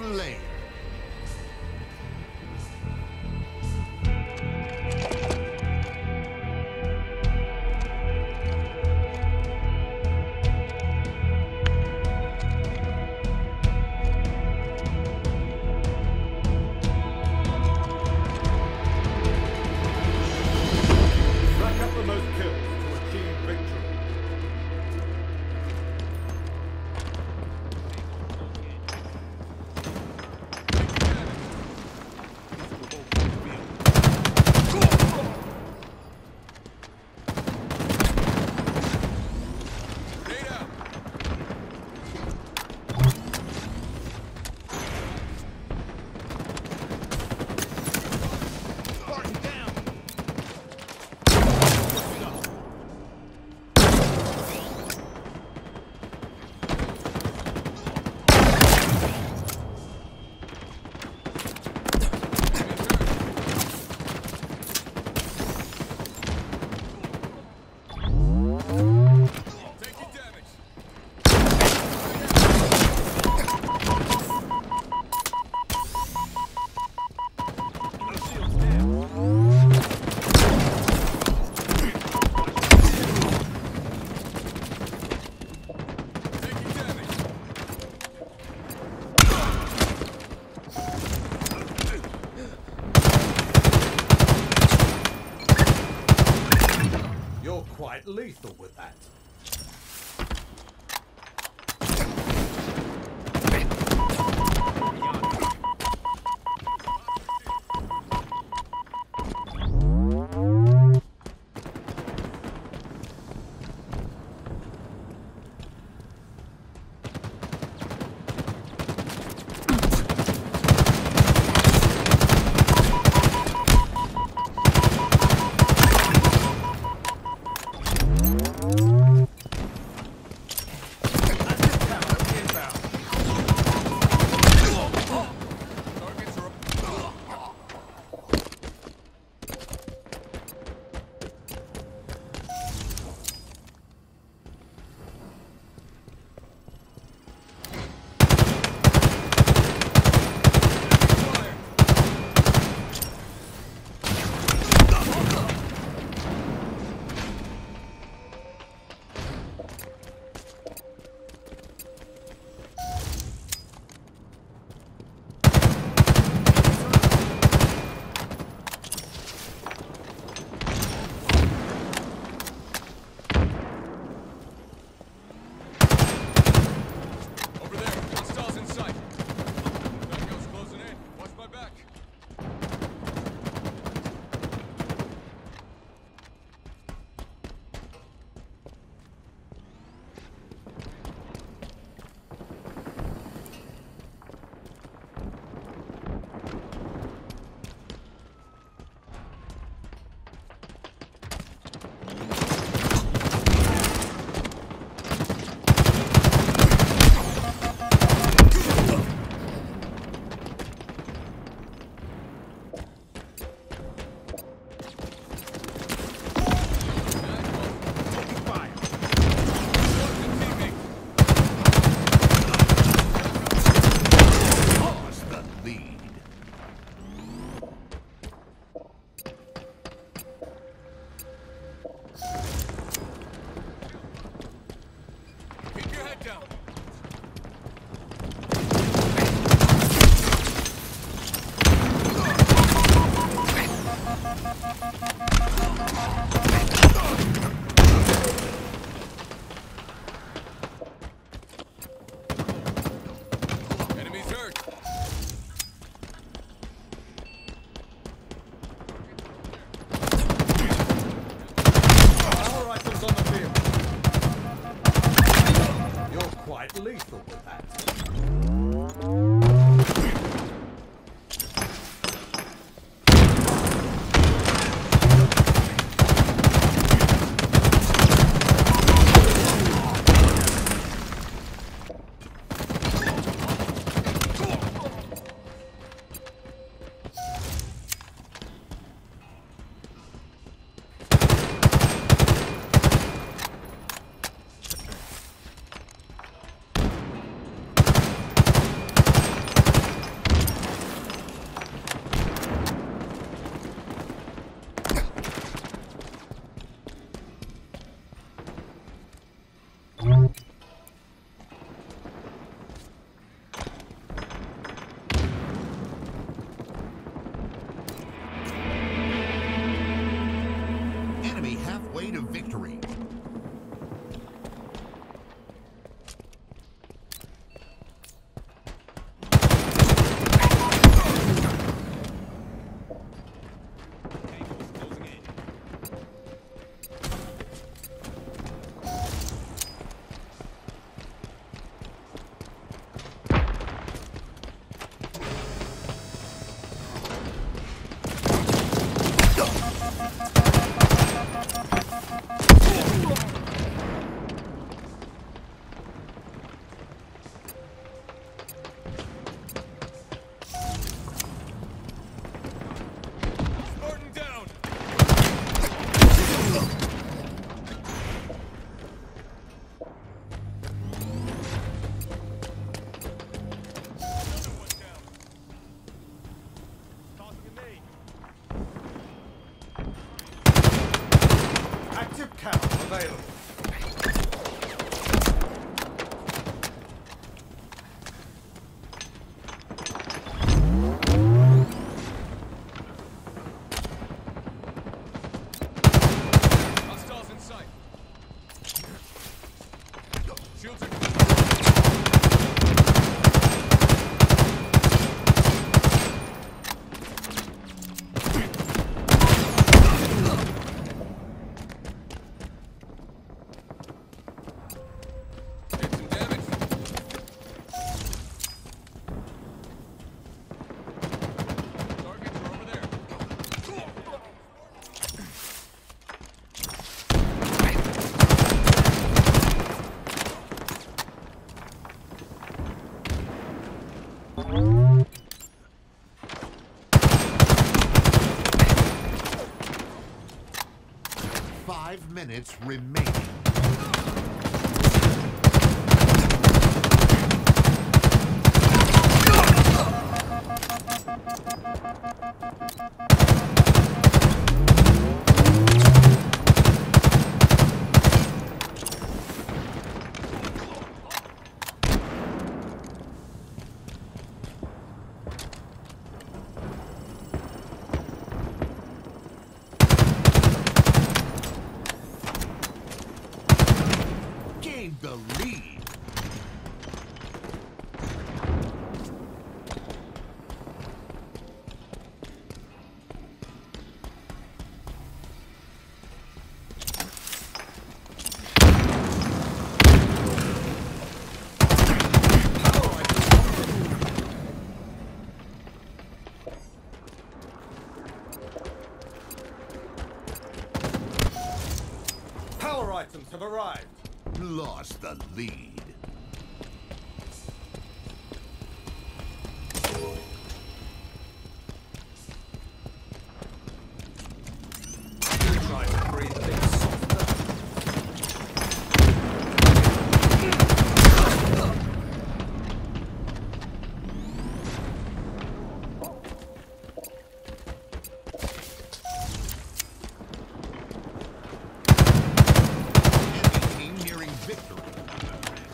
for later. Quite lethal with that. green. Active camo available. Hostiles in sight. Shields are. Minutes remaining. The lead. Power items have arrived. Lost the lead. Try to breathe things softer. Victory.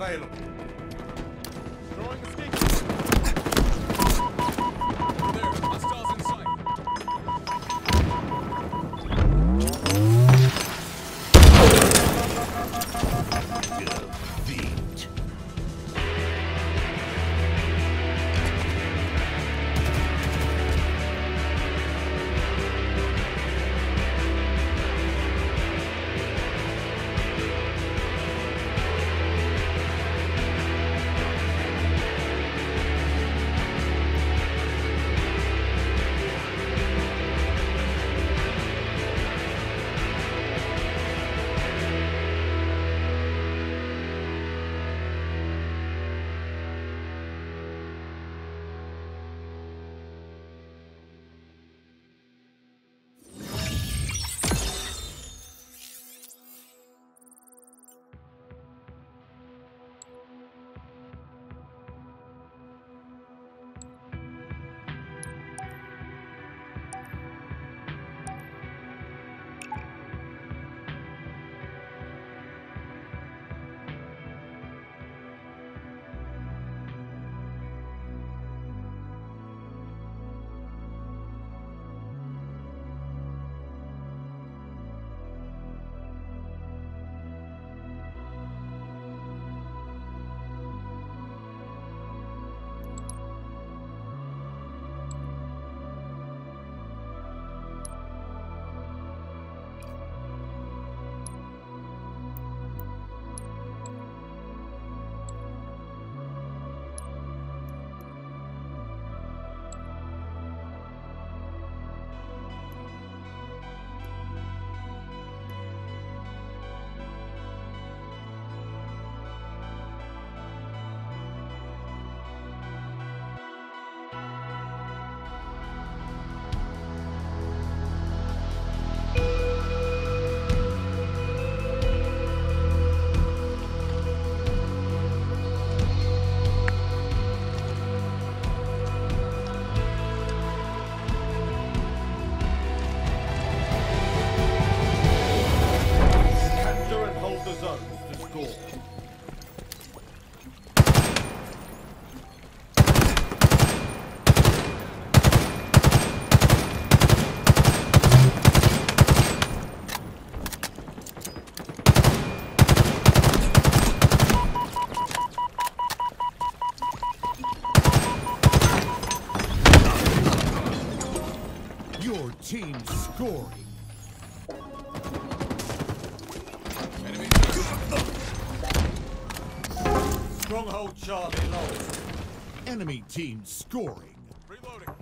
available. Throwing the stick. There, hostiles in sight. You're beat. Team scoring. Enemy. Stronghold Charlie lost. Enemy team scoring. Reloading.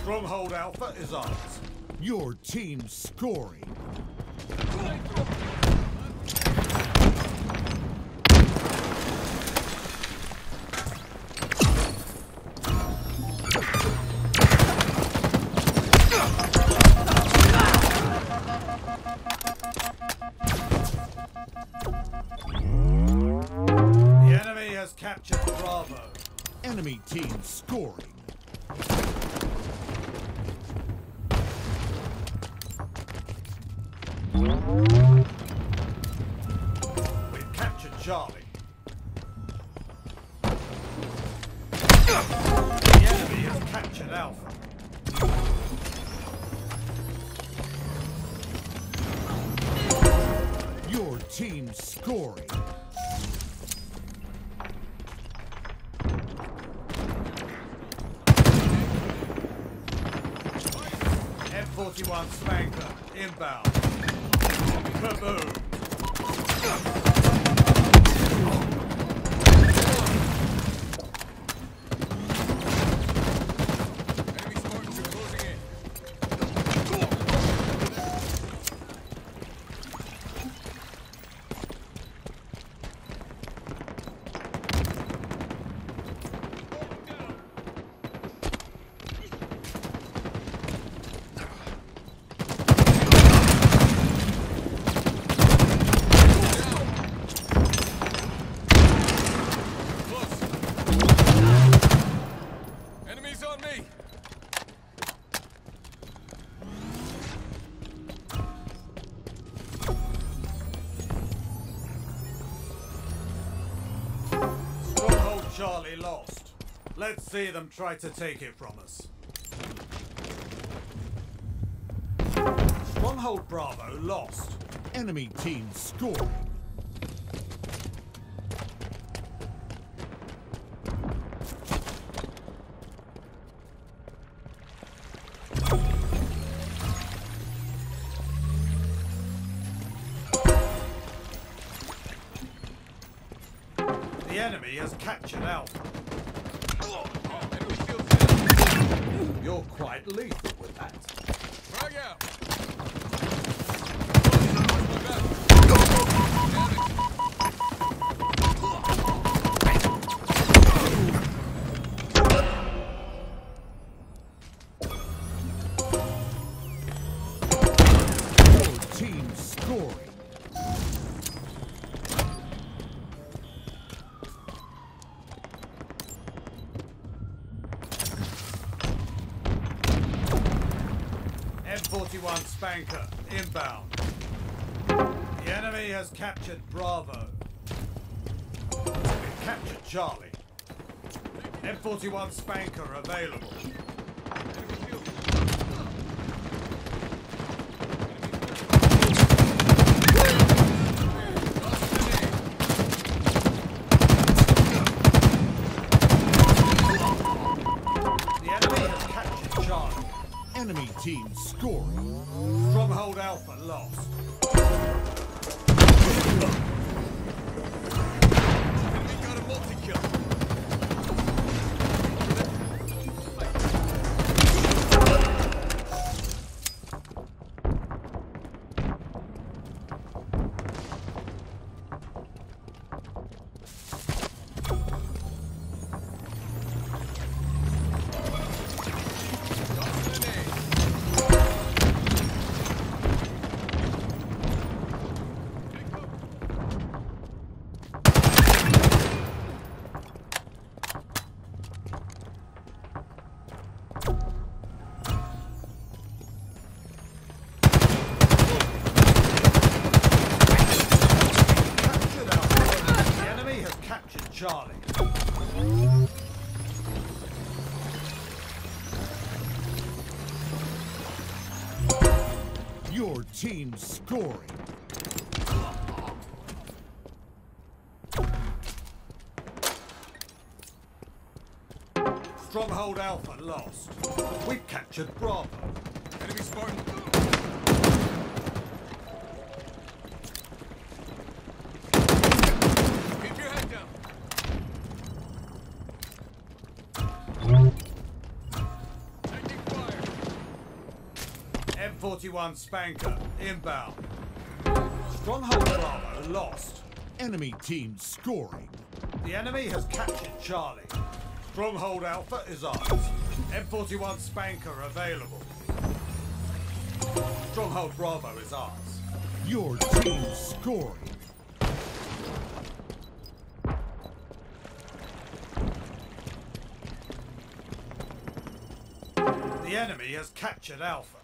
Stronghold Alpha is ours. Your team scoring. Enemy team scoring. We've captured Charlie. The enemy has captured Alpha. Your team scoring. M41 SPNKr inbound. Kaboom. Enemy squads are closing in. Let's see them try to take it from us. Stronghold Bravo lost. Enemy team scored. The enemy has captured Alpha. You're quite lethal with that. Frag out! M41 SPNKr inbound. The enemy has captured Bravo. They've captured Charlie. M41 SPNKr available. Enemy team scoring. Stronghold Alpha lost. Enemy got a multi-kill. Charlie. Your team scoring. Stronghold Alpha lost. We captured Bravo. Enemy Spartan. M41 SPNKr inbound. Stronghold Bravo lost. Enemy team scoring. The enemy has captured Charlie. Stronghold Alpha is ours. M41 SPNKr available. Stronghold Bravo is ours. Your team scoring. The enemy has captured Alpha.